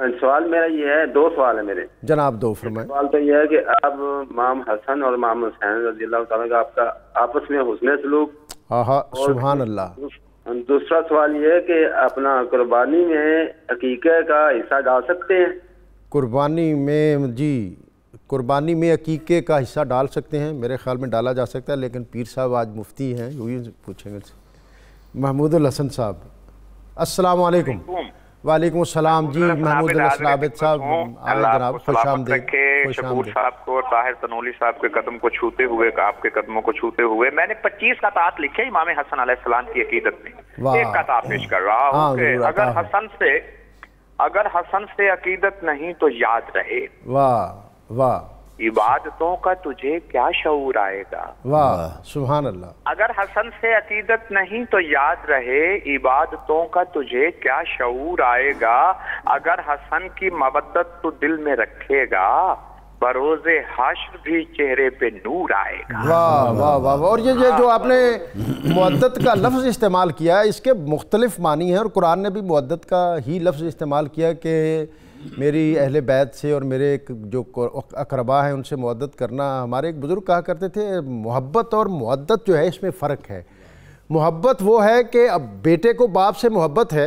सवाल मेरा ये है, दो सवाल है मेरे जनाब, दो फरमाएं। सवाल तो ये है कि अब इमाम हसन और इमाम हुसैन रज़ियल्लाहु तआला का आपका आपस में हुस्न सलूक। आहा सुभान अल्लाह। दूसरा सवाल ये है कि अपना कुर्बानी में अकीक़े का हिस्सा डाल सकते हैं? कुर्बानी में, जी कुर्बानी में अकीक़े का हिस्सा डाल सकते हैं, मेरे ख्याल में डाला जा सकता है, लेकिन पीर साहब आज मुफ्ती हैं, वही पूछेंगे। महमूदुल हसन साहब अस्सलाम वालेकुम। वालेकुम अस्सलाम। जी महमूदुल हसन आबिद साहब, जनाब खुश आमदीद। शकूर साहब को और ताहिर तनोली साहब के कदम को छूते हुए, आपके कदमों को छूते हुए मैंने पच्चीस कताअत लिखे इमाम हसन अलैहिस्सलाम की अकीदत में, एक कताअत पेश कर रहा हूँ। अगर हसन से अगर हसन से अकीदत नहीं तो याद रहे, वाह वाह, इबादतों का तुझे क्या शऊर आएगा, वाह सुभान अल्लाह। अगर हसन से अकीदत नहीं तो याद रहे, इबादतों का तुझे क्या शऊर आएगा। अगर हसन की मवद्दत तू दिल में रखेगा, बरोज़े हाश्र भी चेहरे पे नूर आएगा। वाह वाह वाह। और ये ये जो आपने मुअद्दत का लफ्ज़ इस्तेमाल किया, इसके मुख्तलिफ मानी है और कुरान ने भी मुअद्दत का ही लफ्ज़ इस्तेमाल किया कि मेरी अहले बैत से और मेरे जो अकरबा हैं उनसे मुअद्दत करना। हमारे एक बुज़ुर्ग कहा करते थे मोहब्बत और मुअद्दत जो है इसमें फ़र्क है। मोहब्बत वो है कि अब बेटे को बाप से मोहब्बत है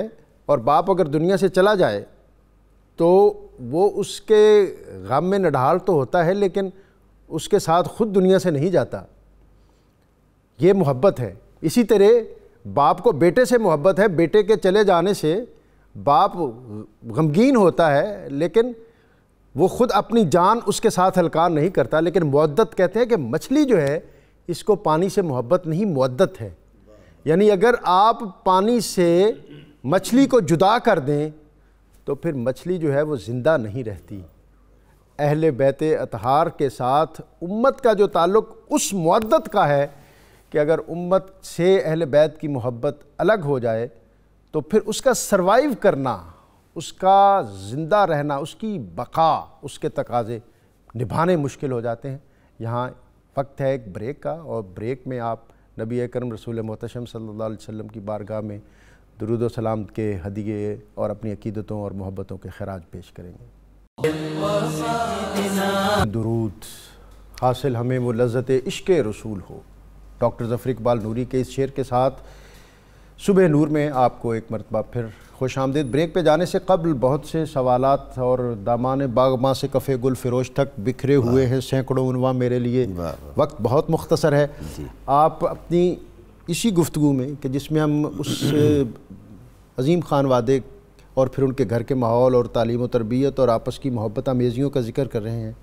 और बाप अगर दुनिया से चला जाए तो वो उसके गम में निढाल तो होता है, लेकिन उसके साथ ख़ुद दुनिया से नहीं जाता, ये मोहब्बत है। इसी तरह बाप को बेटे से मोहब्बत है, बेटे के चले जाने से बाप गमगीन होता है, लेकिन वो ख़ुद अपनी जान उसके साथ हलकान नहीं करता। लेकिन मुअद्दत कहते हैं कि मछली जो है इसको पानी से मोहब्बत नहीं, मुअद्दत है। यानी अगर आप पानी से मछली को जुदा कर दें तो फिर मछली जो है वो ज़िंदा नहीं रहती। अहले बैत अतहार के साथ उम्मत का जो ताल्लुक़ उस मुद्दत का है कि अगर उम्मत से अहले बैत की मोहब्बत अलग हो जाए तो फिर उसका सरवाइव करना, उसका ज़िंदा रहना, उसकी बका, उसके तकाजे निभाने मुश्किल हो जाते हैं। यहाँ वक्त है एक ब्रेक का, और ब्रेक में आप नबी अकरम रसूल मोहतशम सल्लल्लाहु अलैहि वसल्लम की बारगाह में दुरूद व सलाम के हदिये और अपनी अक़ीदतों और मोहब्बतों के खराज पेश करेंगे। दुरूद हासिल हमें वो लज्जत इश्क रसूल हो। डॉक्टर ज़फ़र इकबाल नूरी के इस शेर के साथ सुबह नूर में आपको एक मरतबा फिर खुश आमदीद। ब्रेक पे जाने से कबल बहुत से सवालात और दामाने बागमा से कफ़े गुल फ़िरोश तक बिखरे हुए हैं, सैकड़ों उनवा मेरे लिए वक्त बहुत मुख्तसर है। आप अपनी इसी गुफ्तगू में कि जिसमें हम उस अजीम खान वादे और फिर उनके घर के माहौल और तालीम व तरबियत और आपस की मोहब्बत आमेजियों का जिक्र कर रहे हैं,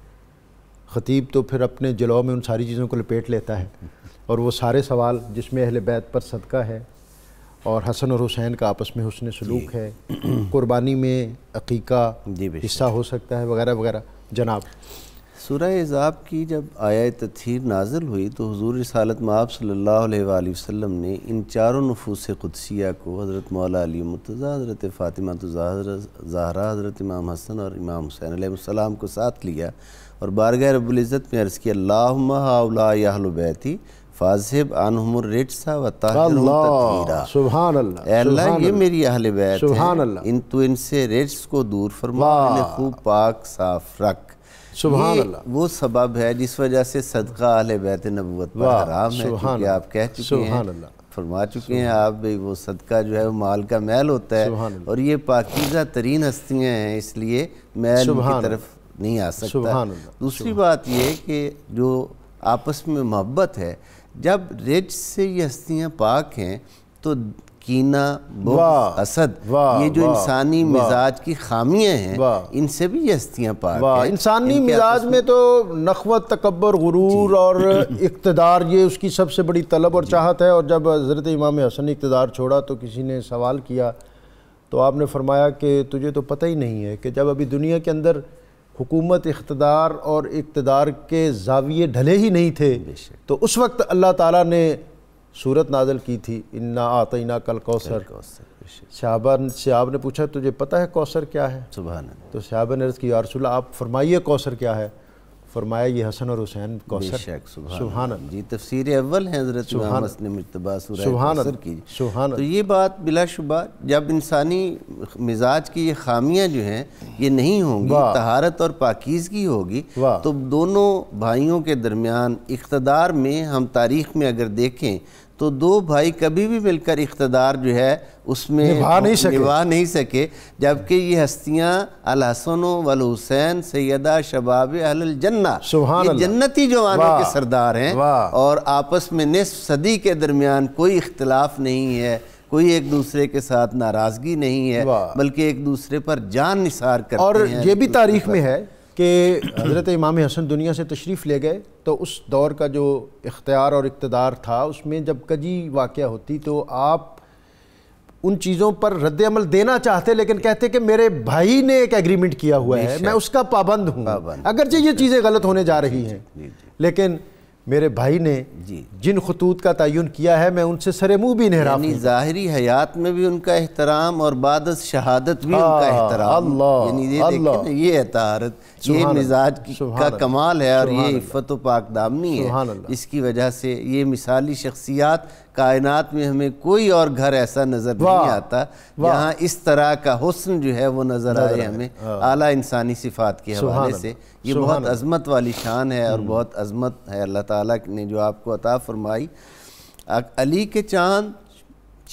ख़तीब तो फिर अपने जलौ में उन सारी चीज़ों को लपेट लेता है और वो सारे सवाल जिसमें अहले बैत पर सदका है और हसन और हुसैन का आपस में हुस्न सलूक है, कुर्बानी में अकीका हिस्सा हो सकता है वगैरह वगैरह। जनाब, सूरह अहज़ाब की जब आया तत्हीर नाजिल हुई तो हुजूर रिसालत मआब सल्लल्लाहु अलैहि वसल्लम ने इन चारों नफूस क़ुदसिया को हज़रत मौला अली मुर्तज़ा, हज़रत फ़ातिमा ज़हरा, हज़रत इमाम हसन और इमाम हुसैन अलैहिस्सलाम को साथ लिया और बारगाह रब्बुल इज़्ज़त में अर्ज़ किया, अल्लाहुम्मा हाउला या अहले बैती फाज़िब अनहुमुर रिज्सा व ताहिरहुम तत्हीरा। सुभान अल्लाह, अल्लाह ये मेरी अहले बैत है, इन तो इनसे रिज्स को दूर फरमा, इन्हें खूब पाक साफ रख। सुभान अल्लाह, वो सबब है जिस वजह से सदका अहले बैत नबुव्वत पर हराम है, क्योंकि आप कह चुके हैं, फरमा चुके हैं आप भाई, वो सदका जो है वो माल का मैल होता है और ये पाकीज़ा तरीन हस्तियाँ हैं, इसलिए मैल की तरफ नहीं आ सकता। दूसरी बात ये कि जो आपस में मोहब्बत है, जब रिज्स से ये हस्तियाँ पाक हैं तो कीना, बुग़्ज़, हसद, ये जो इंसानी मिजाज की खामियाँ हैं, इनसे भी ये हस्तियाँ पाक हैं। इंसानी मिजाज में तो नखवत, तकब्बुर, गुरूर और इक़्तिदार, ये उसकी सबसे बड़ी तलब और चाहत है। और जब हज़रत इमाम हसन ने इक़्तिदार छोड़ा तो किसी ने सवाल किया तो आपने फरमाया कि तुझे तो पता ही नहीं है कि जब अभी दुनिया के अंदर हुकूमत, इख्तदार और इख्तदार के जाविये ढले ही नहीं थे तो उस वक्त अल्लाह ताला ने सूरत नाज़िल की थी, इन्ना आतईना कल कौसर। सहाबा से आपने पूछा तुझे पता है कौसर क्या है? सुभान अल्लाह। तो सहाबा ने अर्ज़ की, या रसूल अल्लाह आप फरमाइए कौसर क्या है? फरमाया ये हसन और हुसैन कौसर। सुभान अल्लाह जी, तफसीर अव्वल है हज़रत इमाम हसन मुर्तज़ा सूरह की। सुभान अल्लाह। तो ये बात बिलाशुबा जब इंसानी मिजाज की ये खामियां जो हैं ये नहीं होंगी, तहारत और पाकीज़गी होगी, तो दोनों भाइयों के दरमियान इख्तदार में, हम तारीख़ में अगर देखें तो दो भाई कभी भी मिलकर इख्तदार जो है उसमें निभा नहीं सके, निभा नहीं सके जबकि ये हस्तियाँ अल हसन वल हुसैन सैयदा शबाब अहल जन्ना, ये जन्नती जवानों के सरदार हैं और आपस में निस्फ सदी के दरमियान कोई इख्तलाफ नहीं है, कोई एक दूसरे के साथ नाराज़गी नहीं है, बल्कि एक दूसरे पर जान निसार करते और हैं। और ये भी तारीख़ में है कि हज़रत इमाम हसन दुनिया से तशरीफ़ ले गए तो उस दौर का जो इख्तियार और इक़्तिदार था उसमें जब कजी वाक़या होती तो आप उन चीज़ों पर रद्द अमल देना चाहते लेकिन कहते कि मेरे भाई ने एक एग्रीमेंट किया हुआ है, मैं उसका पाबंद हूँ, अगरचे ये चीज़ें गलत होने जा रही हैं लेकिन मेरे भाई ने जिन खतूत का तयन किया है मैं उनसे सरे मुँह भी नहीं रहा। ज़ाहिरी हयात में भी उनका एहतराम और बाद शहादत भी उनका एहतराम, यानी ये है तहारत, ये मिजाज का कमाल है और ये इफ़्फ़त पाक दामनी है। इसकी वजह से ये मिसाली शख्सियात कायनात में हमें कोई और घर ऐसा नज़र नहीं आता जहाँ इस तरह का हुस्न जो है वो नज़र आए हमें। आला इंसानी सिफ़ात के हवाले से ये बहुत अज़मत वाली शान है और बहुत अज़मत है अल्लाह ताला ने जो आपको अता फरमाई। अली के चाँद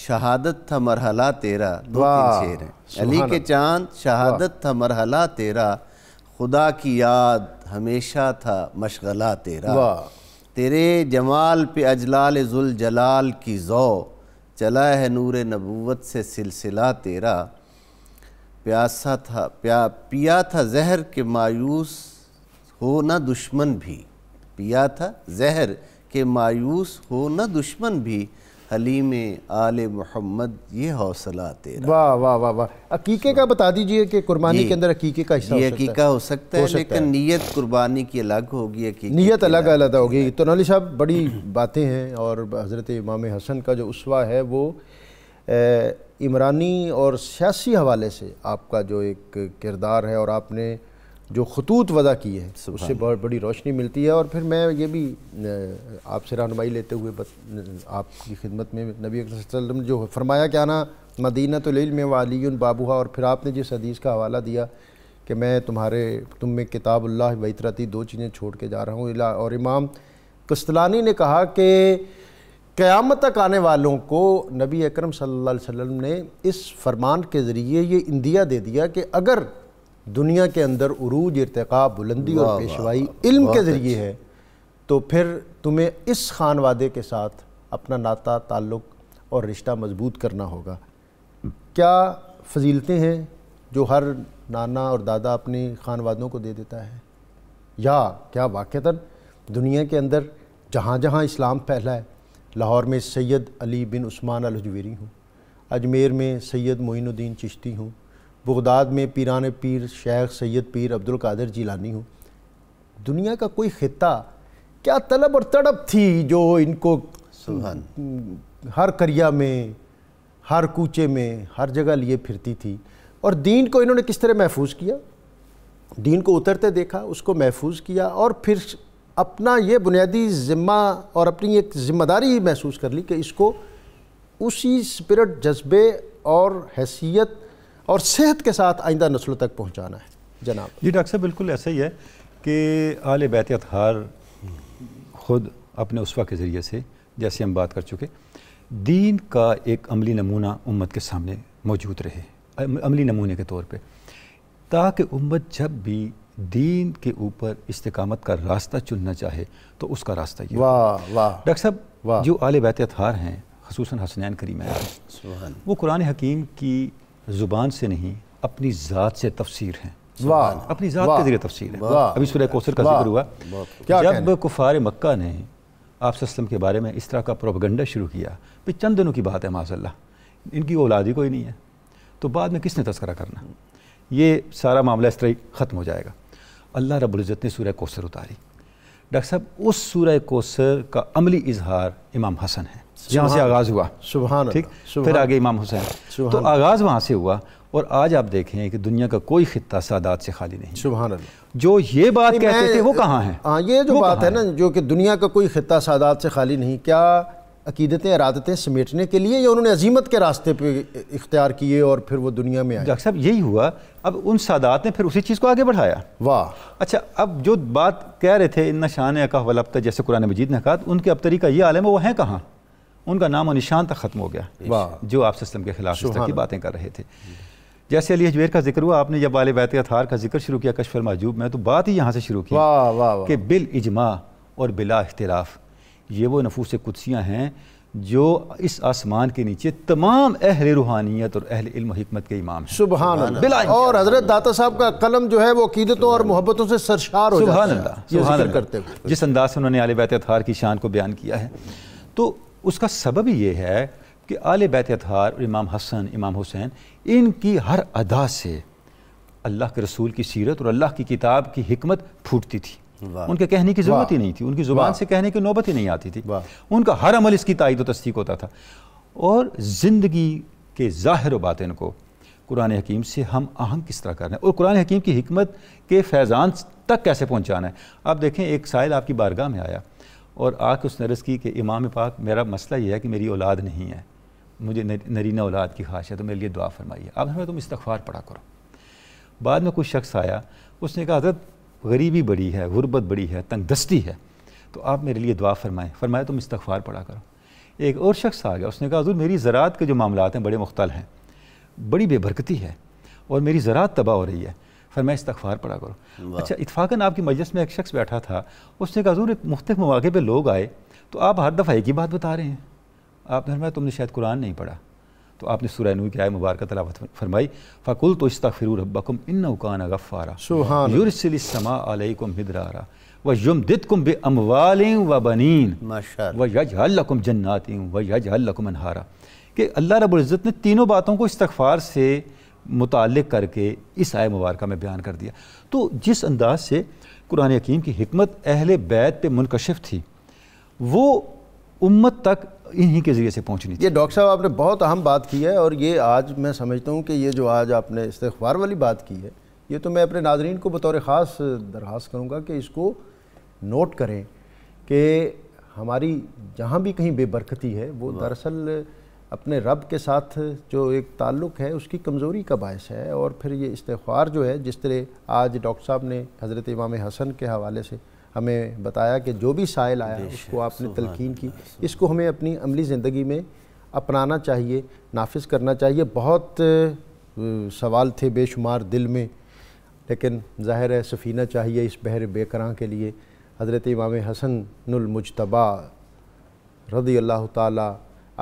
शहादत था मरहला तेरा, दो तीन शेर हैं। अली के चाँद शहादत था मरहला तेरा, खुदा की याद हमेशा था मशगला तेरा, तेरे जमाल पे अजलाल जुल जलाल की ज़ौ, चला है नूर नबूवत से सिलसिला तेरा, प्यासा था प्या पिया था जहर के मायूस हो ना दुश्मन भी, पिया था जहर के मायूस हो ना दुश्मन भी, हलीम आले मोहम्मद, ये हौसला तेरा। वाह वाह वाह वाह। अकीके का बता दीजिए कि कुर्बानी के अंदर अकीके का हिस्सा ये अकीका हो सकता है, हो सकता लेकिन है। नीयत कुर्बानी की अलग होगी, नीयत अलग अलग होगी। तो नौली साहब बड़ी बातें हैं और हज़रत इमाम हसन का जो उसवा है वो इमरानी और सियासी हवाले से आपका जो एक किरदार है और आपने जो खतूत वज़ा की है उससे बहुत बड़ी रोशनी मिलती है। और फिर मैं ये भी आपसे रहनुमाई लेते हुए आपकी खिदमत में नबी अकरम सल्लल्लाहु अलैहि वसल्लम ने जो फरमाया कि आना मदीनतुल इल्म वालियुन बाबुहा, और फिर आपने जिस हदीस का हवाला दिया कि मैं तुम्हारे तुम में किताबुल्लाह व इतरती दो चीज़ें छोड़ के जा रहा हूँ, और इमाम कस्तलानी ने कहा कि क़यामत तक आने वालों को नबी अकरम सल्लल्लाहु अलैहि वसल्लम ने इस फरमान के ज़रिए ये इंदिया दे दिया कि अगर दुनिया के अंदर उरूज, इर्तिका, बुलंदी और पेशवाई इल्म के ज़रिए है तो फिर तुम्हें इस खान वादे के साथ अपना नाता, ताल्लुक़ और रिश्ता मजबूत करना होगा। क्या फजीलतें हैं जो हर नाना और दादा अपने खान वादों को दे देता है, या क्या वाक़तन दुनिया के अंदर जहाँ जहाँ इस्लाम फैला है, लाहौर में सैयद अली बिन उस्मान अल हजवेरी हूँ, अजमेर में सैयद मोइनुद्दीन चिश्ती हूँ, बगदाद में पीरान पीर शेख सैयद पीर अब्दुल कादिर जिलानी हूँ, दुनिया का कोई ख़िता क्या तलब और तड़प थी जो इनको हर करिया में, हर कूचे में, हर जगह लिए फिरती थी? और दीन को इन्होंने किस तरह महफूज किया, दीन को उतरते देखा, उसको महफूज किया और फिर अपना ये बुनियादी ज़िम्मा और अपनी एक ज़िम्मेदारी महसूस कर ली कि इसको उसी स्पिरिट, जज्बे और हैसियत और सेहत के साथ आइंदा नस्लों तक पहुंचाना है। जनाब जी डॉक्टर साहब बिल्कुल ऐसा ही है कि आले बैत अतहार ख़ुद अपने उसवा के ज़रिए से, जैसे हम बात कर चुके, दीन का एक अमली नमूना उम्मत के सामने मौजूद रहे अमली नमूने के तौर पे, ताकि उम्मत जब भी दीन के ऊपर इस्तिकामत का रास्ता चुनना चाहे तो उसका रास्ता ये। वाह वाह। डॉक्टर साहब जो आले बैत अतहार हैं ख़ुसूसन हसनैन करीमैन, वो कुरान हकीम की ज़ुबान से नहीं अपनी ज़ात से तफसीर हैं, अपनी ज़ात के ज़रिए तफसीर है। अभी सूरह कौसर का जिक्र हुआ, जब कुफ़ार मक्का ने आप सल्लम के बारे में इस तरह का प्रोपेगेंडा शुरू किया, फिर चंद दिनों की बात है माशाल्लाह इनकी औलाद ही कोई नहीं है, तो बाद में किसने तस्करा करना, ये सारा मामला इस तरह ही ख़त्म हो जाएगा। अल्लाह रब्बुल इज़्ज़त ने सूरह कौसर उतारी। डॉक्टर साहब उस सूरह कौसर का अमली इजहार इमाम हसन है, जहाँ से आगाज़ हुआ, सुभान ठीक, फिर आगे इमाम हुसैन, तो आगाज़ वहाँ से हुआ। और आज आप देखें कि दुनिया का कोई खित्ता सादात से खाली नहीं। सुभान अल्लाह। जो ये बात कहते थे वो कहाँ है? हाँ, ये जो बात है ना जो कि दुनिया का कोई खित्ता सादात से खाली नहीं, क्या अकीदतें इरादतें समेटने के लिए या उन्होंने अजीमत के रास्ते पे इख्तियार किए और फिर वो दुनिया में आए? डॉक्टर साहब यही हुआ, अब उन सादात ने फिर उसी चीज़ को आगे बढ़ाया। वाह। अच्छा, अब जो बात कह रहे थे इन्ना शान अका वल अबतर, जैसे कुरान मजीद ने कहा, उनके अबतरी का ये आलम है, वो हैं कहाँ? उनका नाम और निशान तक ख़त्म हो गया। वाह। जो आप सिस्टम के खिलाफ इस तरह की बातें कर रहे थे, जैसे अली हजवेर का जिक्र हुआ, आपने जब आले बैत अतहार का जिक्र शुरू किया कश्फ अलमाहजूब में, तो बात ही यहाँ से शुरू की कि बिल इजमा और बिला इख्तिलाफ ये वो नफूस कुदसियाँ हैं जो इस आसमान के नीचे तमाम अहल रूहानियत और अहल इल्म हिकमत के इमाम हैं। सुभान अल्लाह। और हज़रत दाता साहब का कलम जो है वो अक़ीदतों और मोहब्बतों से सरशार हो जाता है। सुभान अल्लाह। सुभान अल्लाह करते हुए जिस अंदाज से उन्होंने आले बैत अतहार की शान को बयान किया है, तो उसका सबब ये है कि आले बैत अतहार और इमाम हसन, इमाम हुसैन, इनकी हर अदा से अल्लाह के रसूल की सीरत और अल्लाह की किताब की हिकमत फूटती थी। उनके कहने की ज़रूरत ही नहीं थी, उनकी ज़ुबान से कहने की नौबत ही नहीं आती थी, उनका हर अमल इसकी तायद और तस्दीक होता था। और ज़िंदगी के ज़ाहिर व बातिन को कुरान हकीम से हम आहंग किस तरह करना है और कुरान हकीम की हिकमत के फैज़ान तक कैसे पहुँचाना है। आप देखें, एक साइल आपकी बारगाह में आया और आके उसने अर्ज़ की कि इमाम पाक, मेरा मसला यह है कि मेरी औलाद नहीं है, मुझे नरीना औलाद की ख्वाहिश है, तो मेरे लिए दुआ फरमाइए। आप हमें तुम इस्तग़फ़ार पढ़ा करो। बाद में कोई शख्स आया, उसने कहा हज़रत गरीबी बड़ी है, गुरबत बड़ी है, तंगदस्ती है, तो आप मेरे लिए दुआ फरमाएँ। फरमाया तुम इस्तग़फ़ार पढ़ा करो। एक और शख्स आ गया, उसने कहा हुज़ूर मेरी ज़रात के जो मामलात हैं बड़े मुख्तल हैं, बड़ी बेबरकती है और मेरी ज़रात तबाह हो रही है। फरमाया इस्तग़फ़ार पढ़ा करो। अच्छा, इत्फाक़न आपकी मजलिस में एक शख्स बैठा था, उसने कहा हुज़ूर एक मुख्तलिफ़ मौक़े पर लोग आए तो आप हर दफ़ा एक ही बात बता रहे हैं। आपने फरमाया तुमने शायद कुरान नहीं पढ़ा। तो आपने सूरह नूह की आयत मुबारक तलावत फरमाई, फ़कुल तो इस्तग़फ़िरू रब्बकुम इन्नहु काना गफ़्फ़ारा युरसिलिस समा अलैकुम मिदरारा वयुमदिदकुम बिअमवालिन व बनीन व यजअल लकुम जन्नातिन व यजअल लकुम अन्हारा। कि अल्लाह रब्बुल इज़्ज़त ने तीनों बातों को इस्तग़फ़ार से मुताल्लिक़ करके इस आयत मुबारक में बयान कर दिया। तो जिस अंदाज से कुरान हकीम की हिकमत अहले बैत पे मुनकशिफ थी वो उम्मत तक इन्हीं के ज़रिए से पहुँचनी थी। ये डॉक्टर साहब आपने बहुत अहम बात की है और ये आज मैं समझता हूँ कि ये जो आज आपने इस्तग़फ़ार वाली बात की है ये तो मैं अपने नाज़रीन को बतौर ख़ास दरख्वास्त करूँगा कि इसको नोट करें कि हमारी जहाँ भी कहीं बेबरकती है वो दरअसल अपने रब के साथ जो एक ताल्लुक़ है उसकी कमज़ोरी का बायस है। और फिर ये इस्तग़फ़ार जो है जिस तरह आज डॉक्टर साहब ने हज़रत इमाम हसन के हवाले से हमें बताया कि जो भी साइल आया उसको आपने तलकीन की, इसको हमें अपनी अमली ज़िंदगी में अपनाना चाहिए, नाफिज़ करना चाहिए। बहुत सवाल थे बेशुमार दिल में, लेकिन ज़ाहिर है सफ़ीना चाहिए इस बहर बेकरां के लिए। हज़रत इमाम हसनुल मुज्तबा रज़ी अल्लाह ताला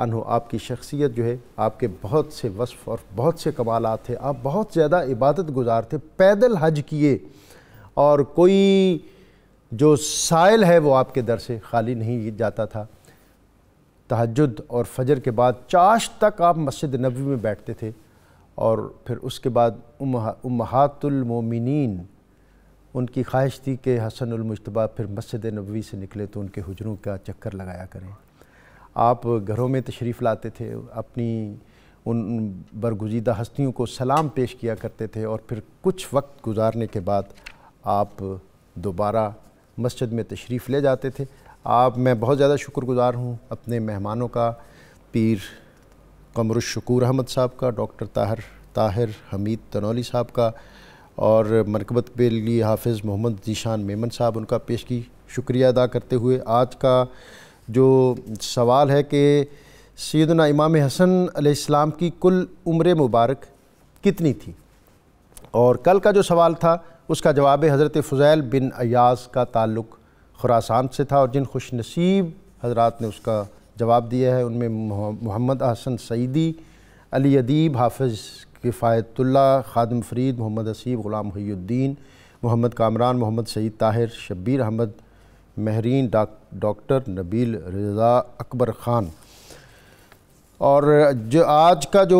अन्हु आपकी शख्सियत जो है, आपके बहुत से वस्फ़ और बहुत से कमालात थे। आप बहुत ज़्यादा इबादत गुजार थे, पैदल हज किए और कोई जो साइल है वो आपके दर से खाली नहीं जाता था। तहज्जुद और फजर के बाद चाश तक आप मस्जिद नबवी में बैठते थे। और फिर उसके बाद उम्महातुल मोमिनीन उनकी ख्वाहिश थी कि हसनुल मुज्तबा फिर मस्जिद नबवी से निकले तो उनके हुजरों का चक्कर लगाया करें। आप घरों में तशरीफ़ लाते थे, अपनी उन बरगुजीदा हस्तियों को सलाम पेश किया करते थे और फिर कुछ वक्त गुजारने के बाद आप दोबारा मस्जिद में तशरीफ़ ले जाते थे। आप मैं बहुत ज़्यादा शुक्रगुज़ार हूँ अपने मेहमानों का, पीर कमरुश्शकूर अहमद साहब का, डॉक्टर ताहिर ताहिर हमीद तनौली साहब का और मरकबत बेली हाफिज़ मोहम्मद जीशान मेमन साहब उनका पेशगी शुक्रिया अदा करते हुए। आज का जो सवाल है कि सैयदना इमाम हसन अलैहिस्सलाम की कुल उम्र मुबारक कितनी थी, और कल का जो सवाल था उसका जवाब हज़रत फ़ुज़ैल बिन अयाज़ का ताल्लुक़ खुरासान से था और जिन खुश नसीब हजरात ने उसका जवाब दिया है उनमें मोहम्मद हसन सईदी, अली अदीब, हाफिज़ किफ़ायतुल्ला, खादिम फ़रीद, मोहम्मद हसीब, ग़ुलाम मुहीउद्दीन, मोहम्मद कामरान, मोहम्मद सईद ताहिर, शब्बीर अहमद महरीन, डॉक्टर नबील रज़ा अकबर ख़ान। और जो आज का जो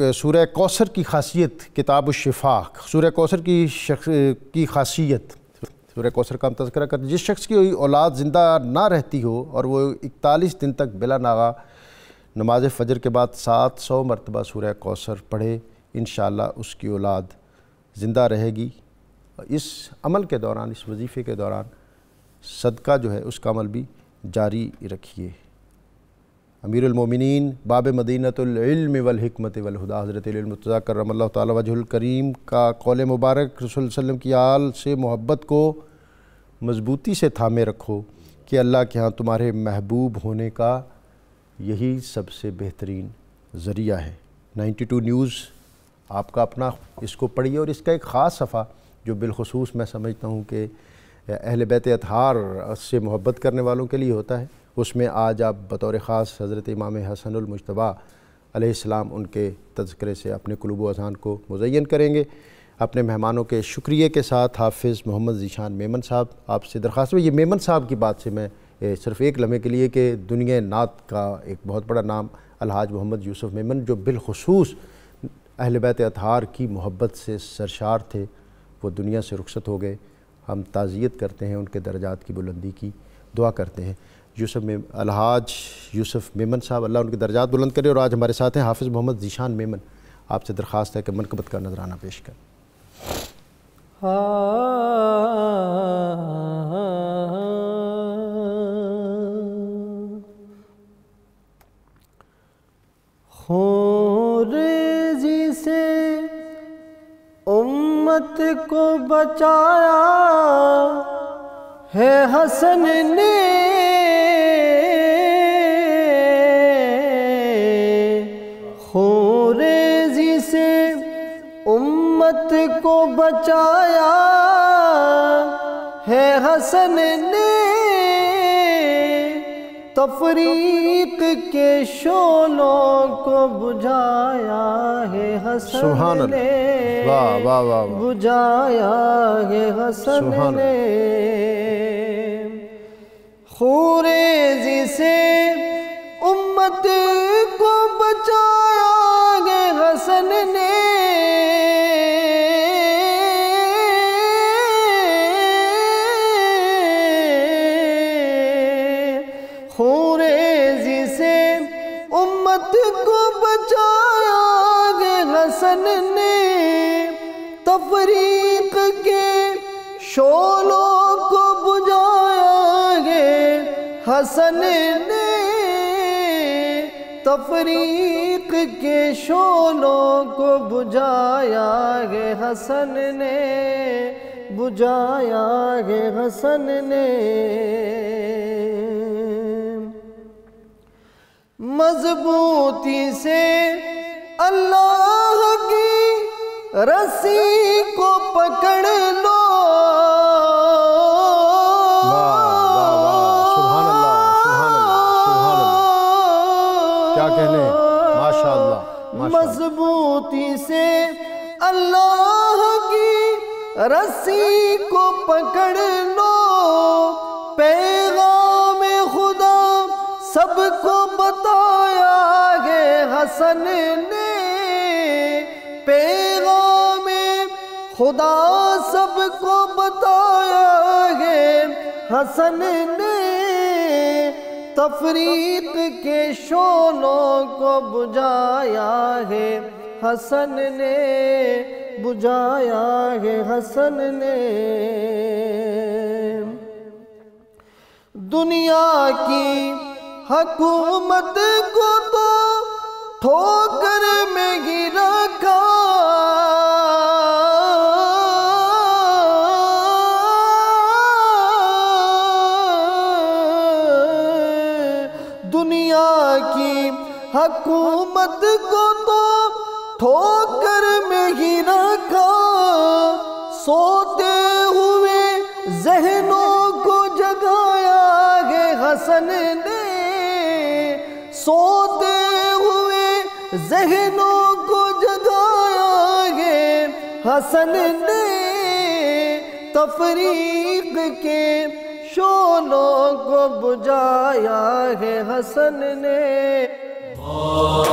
सूरह कौसर की खासियत किताब शिफा, सूरह कौसर की शख्स की खासियत, सूरह कौसर का हम तज़किरा करते हैं। जिस शख्स की औलाद ज़िंदा ना रहती हो और वो इकतालीस दिन तक बिला नागा नमाज फजर के बाद सात सौ मरतबा सूरह कौसर पढ़े, इंशाल्लाह उसकी औलाद ज़िंदा रहेगी। इस अमल के दौरान, इस वजीफ़े के दौरान सदका जो है उसका अमल भी जारी रखिए। अमीरुल मोमिनीन बाब मदीनतुल इल्म वल हिकमत वल हुदा हज़रत मुर्तज़ा करमल्लाहु ताला वजहुल करीम का कौल मुबारक, रसूल सल्लल्लाहु अलैहि वसल्लम की आल से मोहब्बत को मजबूती से थामे रखो कि अल्लाह के यहाँ तुम्हारे महबूब होने का यही सबसे बेहतरीन ज़रिया है। बानवे न्यूज़ आपका अपना, इसको पढ़िए। और इसका एक ख़ास सफ़ा जो बिलखसूस मैं समझता हूँ कि अहल बैत अतहार से मोहब्बत करने वालों के लिए होता है, उसमें आज आप बतौर ख़ास हज़रत इमाम हसनुल मुज्तबा अलैहिस्सलाम उनके तज़किरे से अपने कुलूब व अज़हान को मुज़य्यन करेंगे। अपने मेहमानों के शुक्रिया के साथ हाफिज़ मोहम्मद जीशान मेमन साहब आपसे दरख्वास्त हुई। ये मेमन साहब की बात से मैं सिर्फ़ एक लम्हे के लिए कि दुनिया नात का एक बहुत बड़ा नाम अलहाज मोहम्मद यूसुफ़ मेमन जो बिलखसूस अहल बैत अतहार की मोहब्बत से सरशार थे, वो दुनिया से रुखसत हो गए। हम ताज़ियत करते हैं, उनके दर्जात की बुलंदी की दुआ करते हैं। यूसुफ मेम अलहाज यूसुफ मेमन साहब अल्लाह उनके दर्जात बुलंद करे। और आज हमारे साथ हैं हाफिज़ मोहम्मद जीशान मेमन, आपसे दरख्वास्त है कि मनकबत का नजराना पेश करें। खोर जिसे उम्मत को बचाया है हसन ने, खोरेजी से उम्मत को बचाया है हसन ने, तफरीक के शोलों को बुझाया है हसन, सुभान अल्लाह, वाह वाह वाह, बुझाया है हसन ने। खुरेजी से उम्मत को बचाया है हसन ने, खुरेजी से उम्मत को बचाया है हसन ने। तफरीक के शोलों को बुझाया है हसन ने, तफरीक के शोलों को बुझाया है हसन ने, बुझाया है हसन ने। मजबूती से अल्लाह की रस्सी को पकड़ लो, सुभान अल्लाह, सुभान अल्लाह, सुभान अल्लाह, क्या कहने, माशाअल्लाह। मजबूती से अल्लाह की रस्सी को पकड़ लो, पैगाम खुदा सबको बताया है हसन ने, पैगाम खुदा सबको बताया है हसन ने। तफरीक के शोलों को बुझाया है हसन ने, बुझाया है हसन ने। दुनिया की हकूमत को तो ठोकर में ही रखा, दुनिया की हकूमत को तो ठोकर में ही रखा, सोते हुए जहनों को जगाया है हसन ने, सोते हुए जहनों को जगाया है हसन ने। तफरीक के शोलों को बुझाया है हसन ने।